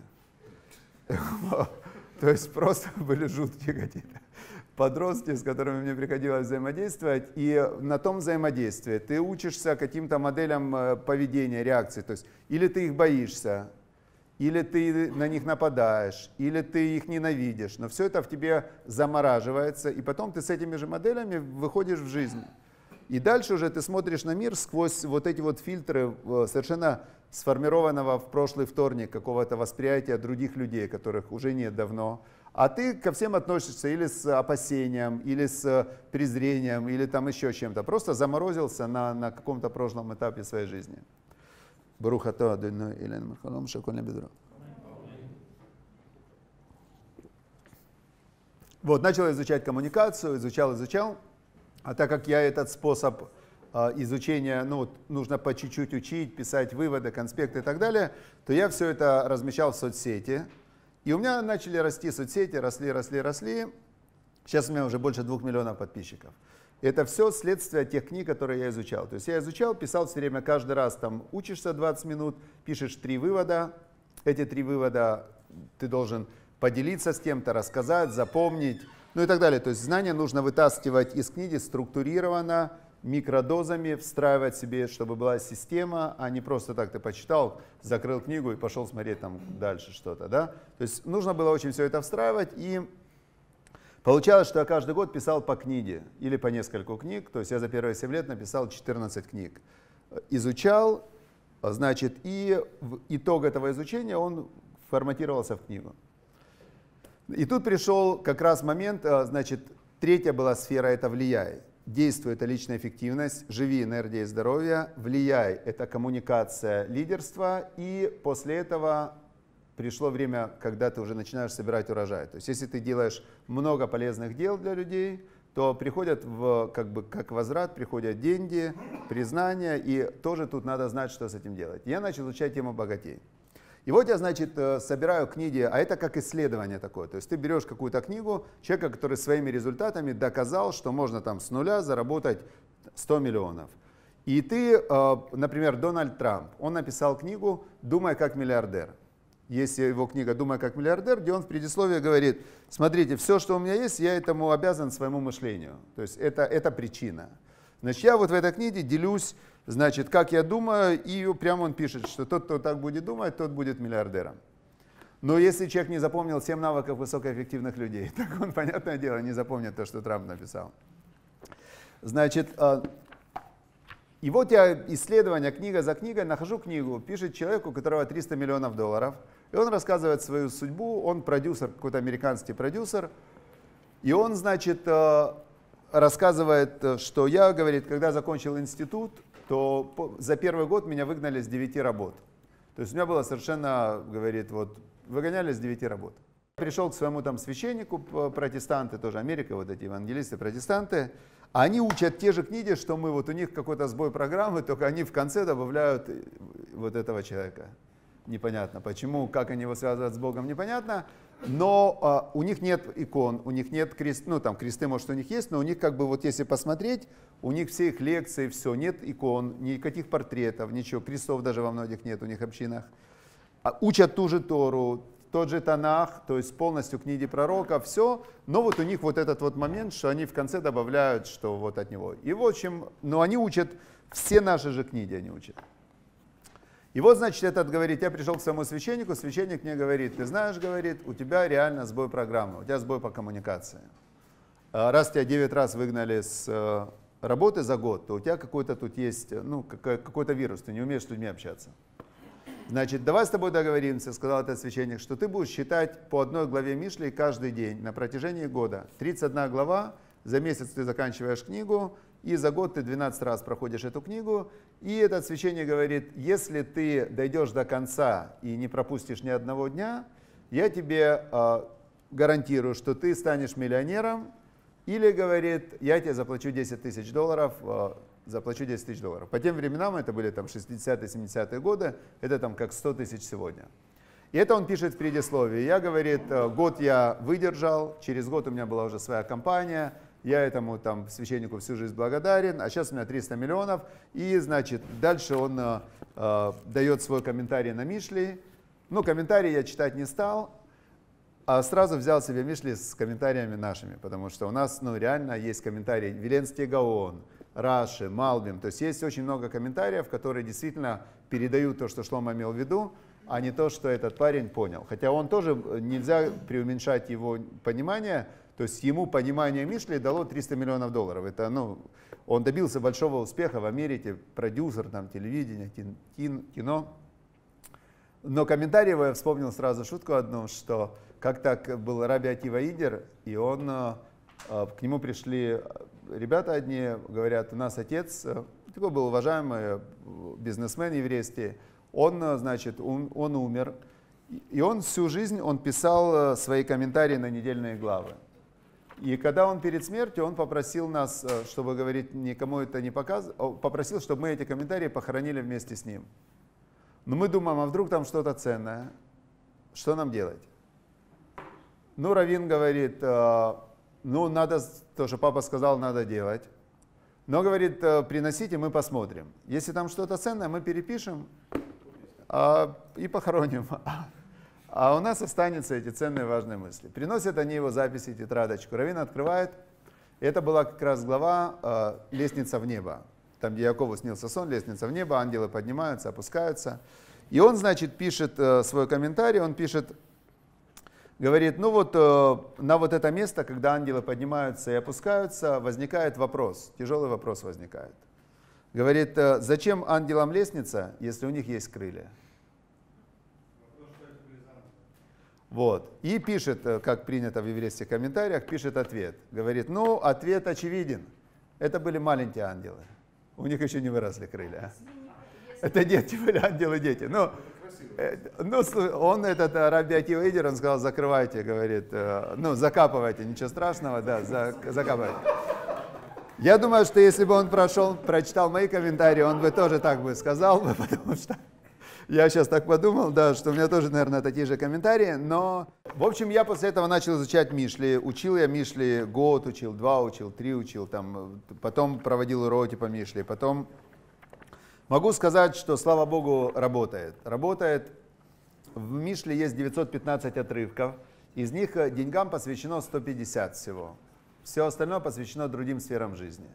То есть просто были жуткие какие-то подростки, с которыми мне приходилось взаимодействовать, и на том взаимодействии ты учишься каким-то моделям поведения, реакции. То есть или ты их боишься, или ты на них нападаешь, или ты их ненавидишь, но все это в тебе замораживается, и потом ты с этими же моделями выходишь в жизнь. И дальше уже ты смотришь на мир сквозь вот эти вот фильтры совершенно сформированного в прошлый вторник какого-то восприятия других людей, которых уже нет давно. А ты ко всем относишься или с опасением, или с презрением, или там еще чем-то. Просто заморозился на каком-то прошлом этапе своей жизни. Вот, начал изучать коммуникацию, изучал. А так как я этот способ изучения, ну, нужно по чуть-чуть учить, писать выводы, конспекты и так далее, то я все это размещал в соцсети. И у меня начали расти соцсети, росли. Сейчас у меня уже больше 2 миллионов подписчиков. Это все следствие тех книг, которые я изучал. То есть я изучал, писал все время, каждый раз там учишься 20 минут, пишешь 3 вывода. Эти 3 вывода ты должен поделиться с кем-то, рассказать, запомнить, ну и так далее. То есть знания нужно вытаскивать из книги структурированно, микродозами, встраивать себе, чтобы была система, а не просто так ты почитал, закрыл книгу и пошел смотреть там дальше что-то, да? То есть нужно было очень все это встраивать, и получалось, что я каждый год писал по книге или по нескольку книг, то есть я за первые 7 лет написал 14 книг. Изучал, значит, и итог этого изучения, он форматировался в книгу. И тут пришел как раз момент, значит, 3-я была сфера, это влияй. Действуй — это личная эффективность, живи энергия и здоровье, влияй — это коммуникация, лидерство, и после этого пришло время, когда ты уже начинаешь собирать урожай. То есть если ты делаешь много полезных дел для людей, то приходят как возврат, приходят деньги, признания, и тоже тут надо знать, что с этим делать. Я начал изучать тему богатей. И вот я, значит, собираю книги, а это как исследование такое. То есть ты берешь какую-то книгу человека, который своими результатами доказал, что можно там с нуля заработать 100 миллионов. И ты, например, Дональд Трамп, он написал книгу «Думай как миллиардер». Есть его книга «Думай как миллиардер», где он в предисловии говорит: смотрите, все, что у меня есть, я этому обязан своему мышлению. То есть это причина. Значит, я вот в этой книге делюсь, значит, как я думаю, и прямо он пишет, что тот, кто так будет думать, тот будет миллиардером. Но если человек не запомнил 7 навыков высокоэффективных людей, так он, понятное дело, не запомнит то, что Трамп написал. Значит, и вот я исследование книга за книгой, нахожу книгу, пишет человек, у которого 300 миллионов долларов, и он рассказывает свою судьбу, он продюсер, какой-то американский продюсер, и он, значит, рассказывает, что я, говорит, когда закончил институт, то за первый год меня выгнали с 9 работ. То есть у меня было совершенно, говорит, вот выгоняли с 9 работ. Пришел к своему там священнику, протестанты, тоже Америка, вот эти евангелисты, протестанты, они учат те же книги, что мы, вот у них какой-то сбой программы, только они в конце добавляют вот этого человека. Непонятно почему, как они его связывают с Богом, непонятно. Но у них нет икон, у них нет крестов, ну там кресты, может, у них есть, но у них как бы вот если посмотреть, у них все их лекции, все, нет икон, никаких портретов, ничего, крестов даже во многих нет у них общинах. Учат ту же Тору, тот же Танах, то есть полностью книги пророков, все, но вот у них вот этот вот момент, что они в конце добавляют, что вот от него. И в общем, но они учат, все наши же книги они учат. И вот, значит, этот говорит, я пришел к своему священнику, священник мне говорит: ты знаешь, говорит, у тебя реально сбой программы, у тебя сбой по коммуникации. Раз тебя 9 раз выгнали с работы за год, то у тебя какой-то тут есть, ну, какой-то вирус, ты не умеешь с людьми общаться. Значит, давай с тобой договоримся, сказал этот священник, что ты будешь считать по одной главе Мишли каждый день на протяжении года. 31 глава, за месяц ты заканчиваешь книгу, и за год ты 12 раз проходишь эту книгу. И этот священник говорит: если ты дойдешь до конца и не пропустишь ни одного дня, я тебе гарантирую, что ты станешь миллионером, или, говорит, я тебе заплачу 10 тысяч долларов, заплачу 10 тысяч долларов. По тем временам, это были там 60-70-е годы, это там как 100 тысяч сегодня. И это он пишет в предисловии. Я, говорит, год я выдержал, через год у меня была уже своя компания, я этому там священнику всю жизнь благодарен, а сейчас у меня 300 миллионов. И, значит, дальше он дает свой комментарий на Мишли. Ну, комментарий я читать не стал, а сразу взял себе Мишли с комментариями нашими, потому что у нас, ну, реально есть комментарии Веленский Гаон, Раши, Малбим. То есть есть очень много комментариев, которые действительно передают то, что Шломо имел в виду, а не то, что этот парень понял. Хотя он тоже, нельзя преуменьшать его понимание. То есть ему понимание Мишли дало 300 миллионов долларов. Это, ну, он добился большого успеха в Америке, продюсер, там, телевидение, кино. Но комментарий я вспомнил сразу шутку одну, что как так был Раби Атива Идер, и он, к нему пришли ребята одни, говорят: у нас отец, такой был уважаемый бизнесмен еврейский, он, значит, он умер, и он всю жизнь он писал свои комментарии на недельные главы. И когда он перед смертью, он попросил нас, чтобы говорить, никому это не показывал, попросил, чтобы мы эти комментарии похоронили вместе с ним. Но мы думаем, а вдруг там что-то ценное? Что нам делать? Ну, раввин говорит, ну, надо, то, что папа сказал, надо делать. Но, говорит, приносите, мы посмотрим. Если там что-то ценное, мы перепишем и похороним. А у нас останутся эти ценные важные мысли. Приносят они его записи, тетрадочку. Раввин открывает. Это была как раз глава «Лестница в небо». Там, где Якову снился сон, лестница в небо, ангелы поднимаются, опускаются. И он, значит, пишет свой комментарий, он пишет, говорит, ну вот на вот это место, когда ангелы поднимаются и опускаются, возникает вопрос, тяжелый вопрос возникает. Говорит, зачем ангелам лестница, если у них есть крылья? Вот. И пишет, как принято в еврейских комментариях, пишет ответ. Говорит, ну ответ очевиден, это были маленькие ангелы, у них еще не выросли крылья. Это дети были, ангелы-дети. Ну, он, этот Раби Акива Идер, он сказал, закрывайте, говорит, ну, закапывайте, ничего страшного, да, закапывайте. Я думаю, что если бы он прочитал мои комментарии, он бы тоже так бы сказал, потому что я сейчас так подумал, да, что у меня тоже, наверное, такие же комментарии, но... В общем, я после этого начал изучать Мишли. Учил я Мишли год, учил два, учил три, учил, там, потом проводил уроки по Мишли, потом... Могу сказать, что, слава Богу, работает. Работает. В Мишле есть 915 отрывков. Из них деньгам посвящено 150 всего. Все остальное посвящено другим сферам жизни.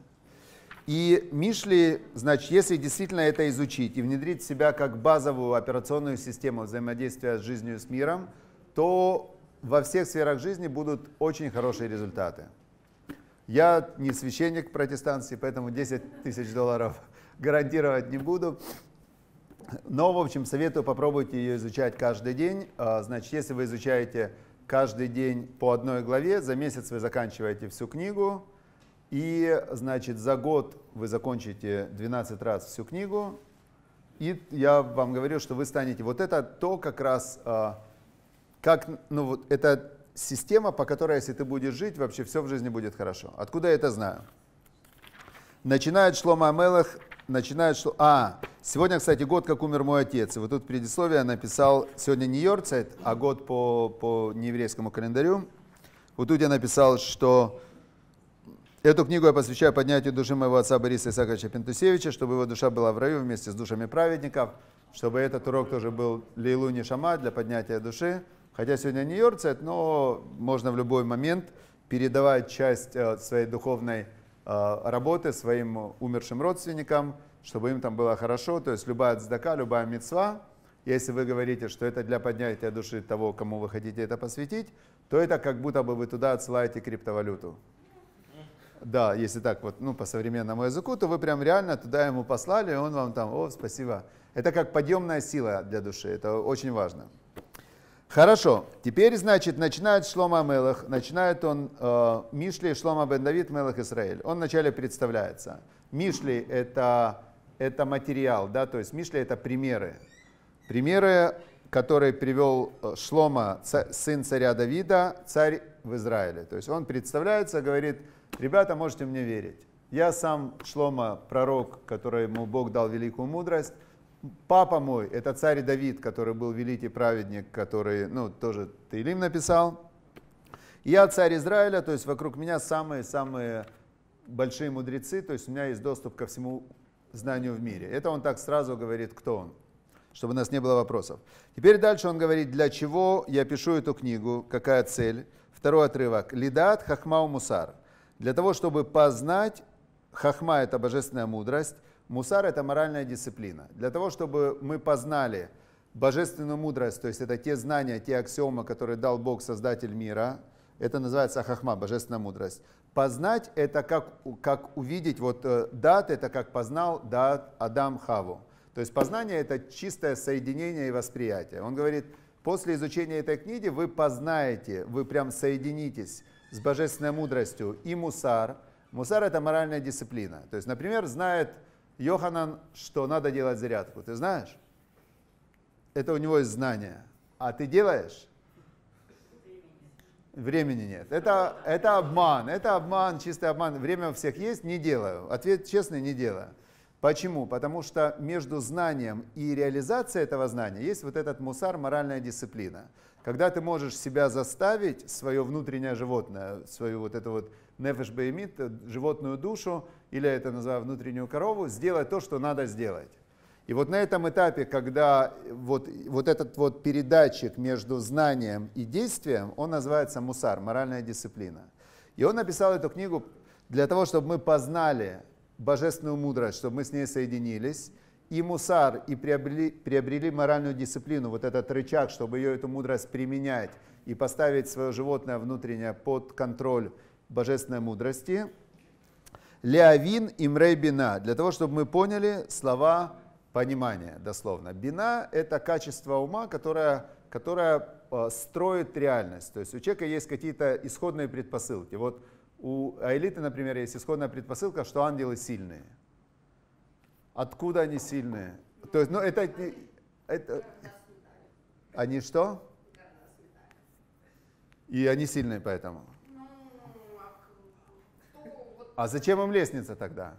И Мишли, значит, если действительно это изучить и внедрить в себя как базовую операционную систему взаимодействия с жизнью и с миром, то во всех сферах жизни будут очень хорошие результаты. Я не священник протестантский, поэтому 10 тысяч долларов... гарантировать не буду. Но, в общем, советую, попробуйте ее изучать каждый день. Значит, если вы изучаете каждый день по одной главе, за месяц вы заканчиваете всю книгу. И, значит, за год вы закончите 12 раз всю книгу. И я вам говорю, что вы станете... Вот это то как раз... Как, ну, вот это система, по которой, если ты будешь жить, вообще все в жизни будет хорошо. Откуда я это знаю? Начинает Шломо Амелех, сегодня, кстати, год, как умер мой отец. И вот тут в предисловии я написал, сегодня не йорцайт, а год по нееврейскому календарю. Вот тут я написал, что эту книгу я посвящаю поднятию души моего отца Бориса Исааковича Пинтосевича, чтобы его душа была в раю вместе с душами праведников, чтобы этот урок тоже был лейлу нишама для поднятия души. Хотя сегодня не йорцайт, но можно в любой момент передавать часть своей духовной работы своим умершим родственникам, чтобы им там было хорошо. То есть любая цдака, любая мицва, если вы говорите, что это для поднятия души того, кому вы хотите это посвятить, то это как будто бы вы туда отсылаете криптовалюту. Да, если так вот, ну, по современному языку, то вы прям реально туда ему послали, и он вам там, о, спасибо. Это как подъемная сила для души, это очень важно. Хорошо, теперь, значит, начинает Шломо Амелех, начинает он Мишли, Шломо бен Давид, Мелех Исраэль. Он вначале представляется. Мишли – это материал, да, то есть Мишли – это примеры. Примеры, которые привел Шломо, сын царя Давида, царь в Израиле. То есть он представляется, говорит, ребята, можете мне верить. Я сам Шломо, пророк, которому Бог дал великую мудрость. Папа мой, это царь Давид, который был великий праведник, который, ну, тоже Таилим написал. Я царь Израиля, то есть вокруг меня самые-самые большие мудрецы, то есть у меня есть доступ ко всему знанию в мире. Это он так сразу говорит, кто он, чтобы у нас не было вопросов. Теперь дальше он говорит, для чего я пишу эту книгу, какая цель. Второй отрывок. Лидат хахма у мусар. Для того, чтобы познать, хахма – это божественная мудрость, мусар – это моральная дисциплина. Для того, чтобы мы познали божественную мудрость, то есть это те знания, те аксиомы, которые дал Бог, Создатель мира, это называется хахма, божественная мудрость. Познать – это как увидеть, вот дат – это как познал дат Адам Хаву. То есть познание – это чистое соединение и восприятие. Он говорит, после изучения этой книги вы познаете, вы прям соединитесь с божественной мудростью и мусар. Мусар – это моральная дисциплина. То есть, например, знает Йоханан, что надо делать зарядку. Ты знаешь? Это у него есть знание. А ты делаешь? Времени нет. Это обман, чистый обман. Время у всех есть, не делаю. Ответ честный, не делаю. Почему? Потому что между знанием и реализацией этого знания есть вот этот мусар, моральная дисциплина. Когда ты можешь себя заставить, свое внутреннее животное, свою вот эту вот нефеш беемит, животную душу, или это называю внутреннюю корову, сделать то, что надо сделать. И вот на этом этапе, когда вот этот вот передатчик между знанием и действием, он называется мусар, моральная дисциплина. И он написал эту книгу для того, чтобы мы познали божественную мудрость, чтобы мы с ней соединились, и мусар, и приобрели моральную дисциплину, вот этот рычаг, чтобы ее, эту мудрость применять и поставить свое животное внутреннее под контроль божественной мудрости. Леавин имрей бина, для того, чтобы мы поняли слова понимания, дословно. Бина – это качество ума, которое строит реальность. То есть у человека есть какие-то исходные предпосылки. Вот у элиты, например, есть исходная предпосылка, что ангелы сильные. Откуда они сильные? То есть, ну, это они что? И они сильные поэтому. А зачем им лестница тогда?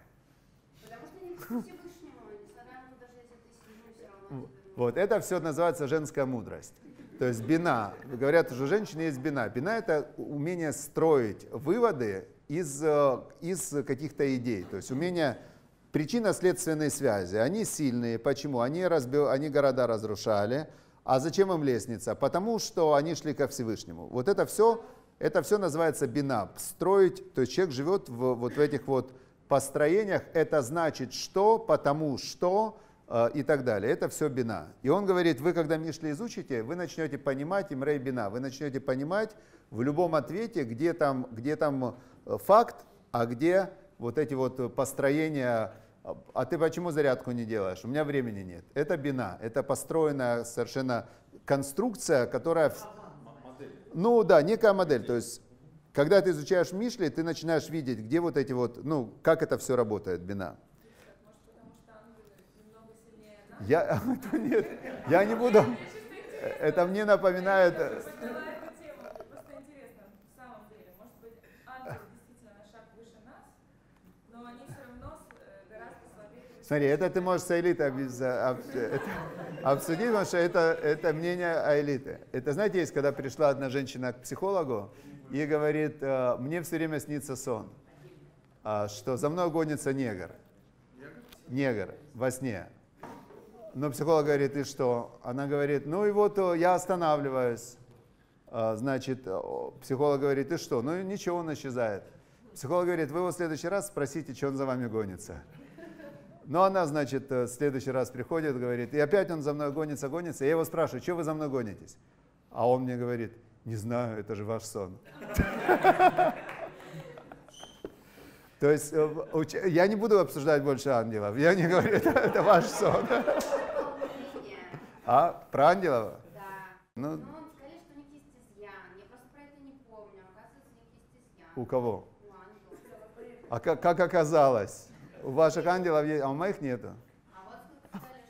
Вот это все называется женская мудрость. То есть бина. Говорят, что у женщины есть бина. Бина – это умение строить выводы из каких-то идей. То есть умение причинно-следственной связи. Они сильные. Почему? Они города разрушали. А зачем им лестница? Потому что они шли ко Всевышнему. Вот это все называется бина. Строить, то есть человек живет в этих вот построениях. Это значит что, потому что… и так далее. Это все бина. И он говорит, вы когда Мишли изучите, вы начнете понимать имрей бина, вы начнете понимать в любом ответе, где там факт, а где вот эти вот построения, а ты почему зарядку не делаешь, у меня времени нет. Это бина, это построенная совершенно конструкция, которая… Модель. Ну да, некая модель. То есть, когда ты изучаешь Мишли, ты начинаешь видеть, где вот эти вот, ну, как это все работает, бина. Я не буду. Это мне напоминает. Просто интересно, в самом деле, может быть, ангелы действительно на шаг выше нас, но они все равно гораздо слабее. Смотри, это ты можешь с элитой обсудить, потому что это мнение элиты. Это, знаете, есть, когда пришла одна женщина к психологу и говорит, мне все время снится сон, что за мной гонится негр. Негр во сне. Но психолог говорит, и что? Она говорит, ну и вот я останавливаюсь. Значит, психолог говорит, и что? Ну и ничего, он исчезает. Психолог говорит, вы его в следующий раз спросите, что он за вами гонится. Но она, значит, в следующий раз приходит, говорит, и опять он за мной гонится. Я его спрашиваю, что вы за мной гонитесь? А он мне говорит, не знаю, это же ваш сон. То есть я не буду обсуждать больше ангелов. Я не говорю, это ваш сон. А? Про ангелов? Да. Ну, он сказал, что у них есть изъян. Я просто про это не помню. Оказывается, у них есть изъян. У кого? У ангелов. А как оказалось? У ваших ангелов есть, а у моих нету. А вот вы сказали,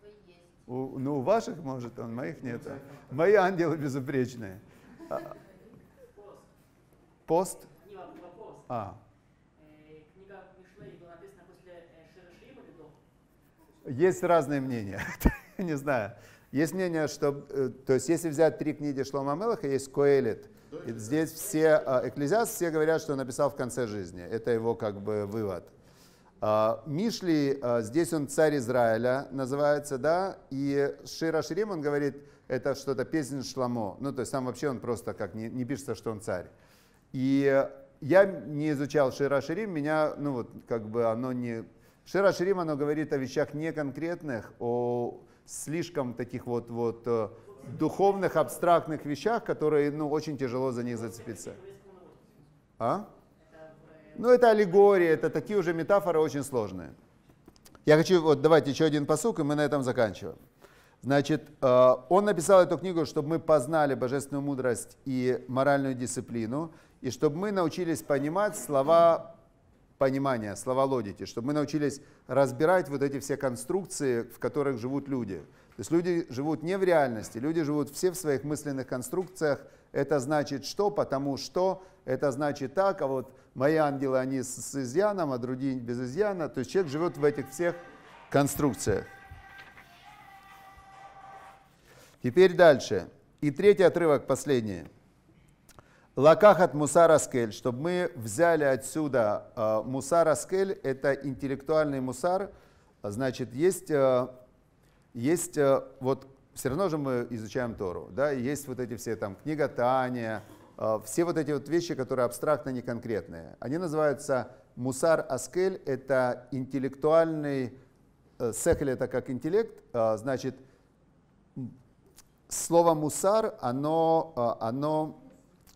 что есть. Ну, у ваших, может, а у моих нету. Мои ангелы безупречные. Пост? Книга Мишли была написана после Шира Ширима или до? Есть разные мнения, не знаю. Есть мнение, что, то есть если взять три книги Шломо Мелаха, есть Коэлит. Здесь все, Экклезиаст, все говорят, что он написал в конце жизни. Это его как бы вывод. Мишли, здесь он царь Израиля называется, да, и Шира Ширим, он говорит, это что-то песнь Шломо. Ну, то есть сам вообще он просто как не пишется, что он царь. И я не изучал Шира Ширим, меня, ну вот, как бы оно не… Шира Ширим, оно говорит о вещах не конкретных, о слишком таких вот духовных, абстрактных вещах, которые, ну, очень тяжело за них зацепиться. А? Ну, это аллегория, это такие уже метафоры очень сложные. Я хочу, вот, давайте еще один пасук, и мы на этом заканчиваем. Значит, он написал эту книгу, чтобы мы познали божественную мудрость и моральную дисциплину, и чтобы мы научились понимать слова понимания, слова логики, чтобы мы научились разбирать вот эти все конструкции, в которых живут люди. То есть люди живут не в реальности, люди живут все в своих мысленных конструкциях. Это значит что, потому что, это значит так, а вот мои ангелы, они с изъяном, а другие без изъяна. То есть человек живет в этих всех конструкциях. Теперь дальше. И третий отрывок, последний. Лаках от Мусар аскель, чтобы мы взяли отсюда. Мусар аскель – это интеллектуальный мусар. Значит, есть вот все равно же мы изучаем Тору, да, есть вот эти все там книга Таня, все вот эти вот вещи, которые абстрактно не конкретные. Они называются Мусар аскель, это интеллектуальный, сехель это как интеллект, значит, слово мусар, оно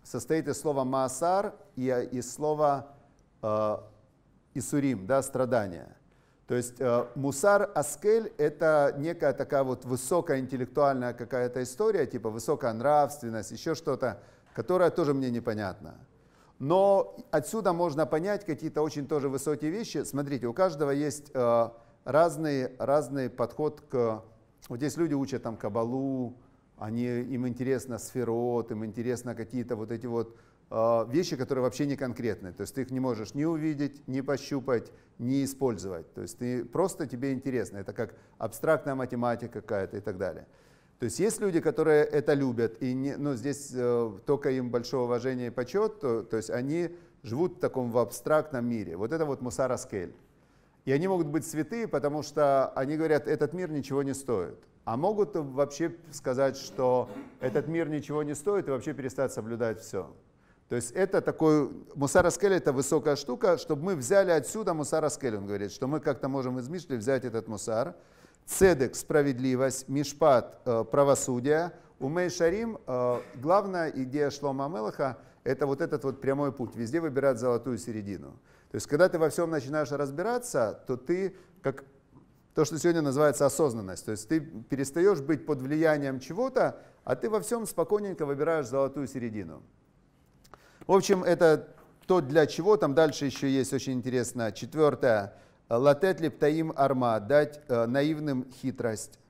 состоит из слова маасар и из слова исурим, да, страдания. То есть мусар аскель это некая такая вот высокая интеллектуальная какая-то история, типа высокая нравственность, еще что-то, которая тоже мне непонятна. Но отсюда можно понять какие-то очень тоже высокие вещи. Смотрите, у каждого есть разный подход к... Вот здесь люди учат там кабалу, им интересно сферот, им интересно какие-то вот эти вот вещи, которые вообще не конкретны. То есть ты их не можешь ни увидеть, ни пощупать, ни использовать. То есть просто тебе интересно. Это как абстрактная математика какая-то и так далее. То есть есть люди, которые это любят, и здесь только им большое уважение и почет, то есть они живут в таком в абстрактном мире. Вот это вот Мусар аскель. И они могут быть святые, потому что они говорят, этот мир ничего не стоит. А могут вообще сказать, что этот мир ничего не стоит и вообще перестать соблюдать все. То есть это такой... Мусар аскель — это высокая штука, чтобы мы взяли отсюда Мусар аскель, он говорит, что мы как-то можем из Мишли взять этот мусар. Цедек — справедливость, мишпат — правосудие, умей шарим — главная идея Шломо Амелаха — это вот этот вот прямой путь, везде выбирать золотую середину. То есть, когда ты во всем начинаешь разбираться, то ты, как то, что сегодня называется осознанность, то есть ты перестаешь быть под влиянием чего-то, а ты во всем спокойненько выбираешь золотую середину. В общем, это то, для чего, там дальше еще есть очень интересно. Четвертое. Латет лептаим арма, дать наивным хитрость,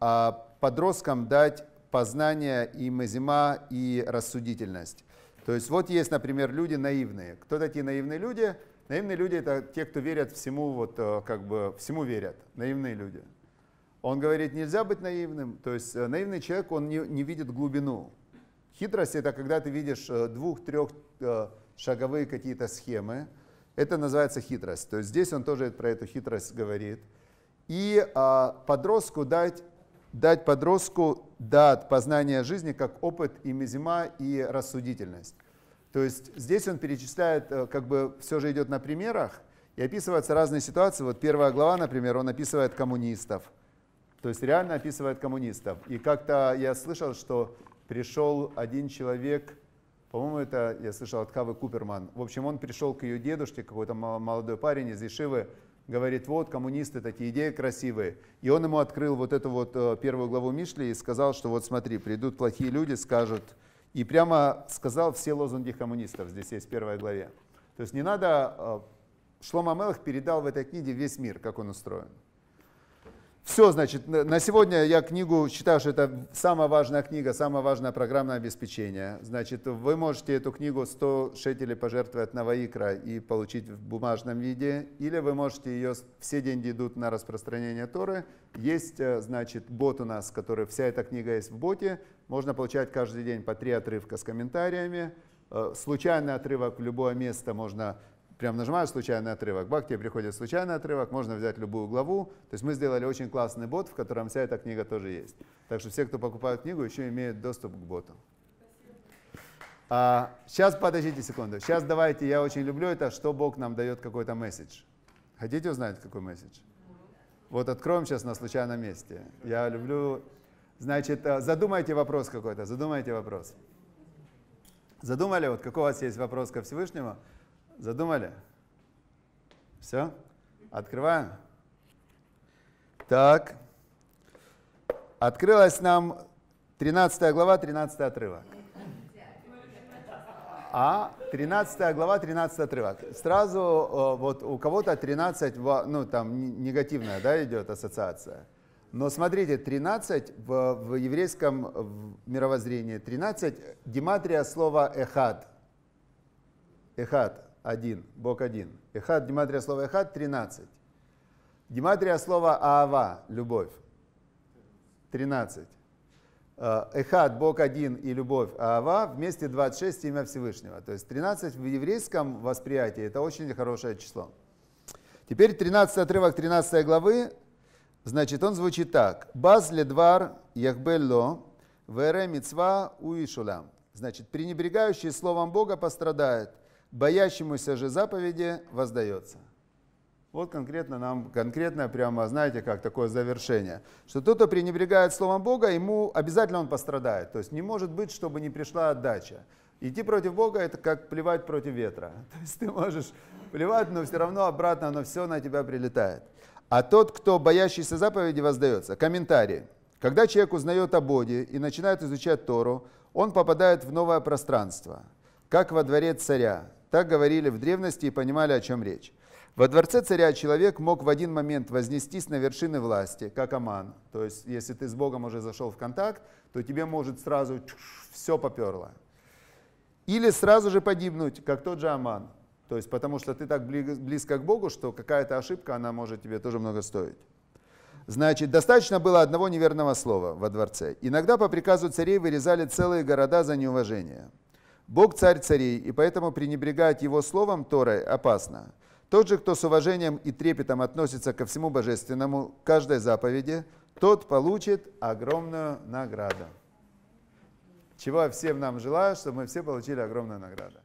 а подросткам дать познание и мазима, и рассудительность. То есть вот есть, например, люди наивные. Кто такие наивные люди? Наивные люди — это те, кто верят всему, вот как бы всему верят. Наивные люди. Он говорит, нельзя быть наивным. То есть наивный человек, он не видит глубину. Хитрость — это когда ты видишь двух-трех шаговые какие-то схемы. Это называется хитрость. То есть здесь он тоже про эту хитрость говорит. И подростку дать подростку дат познания жизни как опыт и мезима и рассудительность. То есть здесь он перечисляет, как бы все же идет на примерах, и описываются разные ситуации. Вот первая глава, например, он описывает коммунистов. То есть реально описывает коммунистов. И как-то я слышал, что пришел один человек, по-моему, это я слышал от Кавы Куперман. В общем, он пришел к ее дедушке, какой-то молодой парень из Ешивы, говорит, вот коммунисты такие идеи красивые. И он ему открыл вот эту вот первую главу Мишли и сказал, что вот смотри, придут плохие люди, скажут. И прямо сказал все лозунги коммунистов, здесь есть в первой главе. То есть не надо, Шломо Амелах передал в этой книге весь мир, как он устроен. Все, значит, на сегодня я книгу считаю, что это самая важная книга, самое важное программное обеспечение. Значит, вы можете эту книгу 100 шекелей пожертвовать на Ваикра и получить в бумажном виде, или вы можете ее, все деньги идут на распространение Торы. Есть, значит, бот у нас, который, вся эта книга есть в боте, можно получать каждый день по 3 отрывка с комментариями. Случайный отрывок в любое место можно... Прям нажимаешь случайный отрывок, бак, тебе приходит случайный отрывок, можно взять любую главу. То есть мы сделали очень классный бот, в котором вся эта книга тоже есть. Так что все, кто покупает книгу, еще имеют доступ к боту. Сейчас, подождите секунду. Сейчас давайте, я очень люблю это, что Бог нам дает какой-то месседж. Хотите узнать, какой месседж? Вот откроем сейчас на случайном месте. Я люблю... Значит, задумайте вопрос какой-то, задумайте вопрос. Задумали, вот какой у вас есть вопрос ко Всевышнему? Задумали? Все? Открываем? Так. Открылась нам 13 глава, 13 отрывок. 13 глава, 13 отрывок. Сразу вот у кого-то 13, ну там негативная, да, идет ассоциация. Но смотрите, 13 в еврейском мировоззрении, 13 гематрия слова эхад. Эхад, один, Бог один. Эхад, гематрия слова эхад, 13. Гематрия слова аава, любовь, 13. Эхад, Бог один и любовь, аава, вместе 26, имя Всевышнего. То есть 13 в еврейском восприятии это очень хорошее число. Теперь 13 отрывок 13 главы. Значит, он звучит так. «Баз ледвар яхбелло вере мицва уишулям». Значит, пренебрегающий словом Бога пострадает, боящемуся же заповеди воздается. Вот конкретно нам, конкретно прямо, знаете, как такое завершение. Что тот, кто пренебрегает словом Бога, ему обязательно он пострадает. То есть не может быть, чтобы не пришла отдача. Идти против Бога – это как плевать против ветра. То есть ты можешь плевать, но все равно обратно оно все на тебя прилетает. А тот, кто боящийся заповеди, воздается. Комментарий. Когда человек узнает о Боге и начинает изучать Тору, он попадает в новое пространство, как во дворе царя. Так говорили в древности и понимали, о чем речь. Во дворце царя человек мог в один момент вознестись на вершины власти, как Аман. То есть, если ты с Богом уже зашел в контакт, то тебе может сразу все поперло. Или сразу же погибнуть, как тот же Аман. То есть, потому что ты так близко к Богу, что какая-то ошибка, она может тебе тоже много стоить. Значит, достаточно было одного неверного слова во дворце. Иногда по приказу царей вырезали целые города за неуважение. Бог царь царей, и поэтому пренебрегать его словом Торой опасно. Тот же, кто с уважением и трепетом относится ко всему божественному, к каждой заповеди, тот получит огромную награду. Чего всем нам желаю, чтобы мы все получили огромную награду.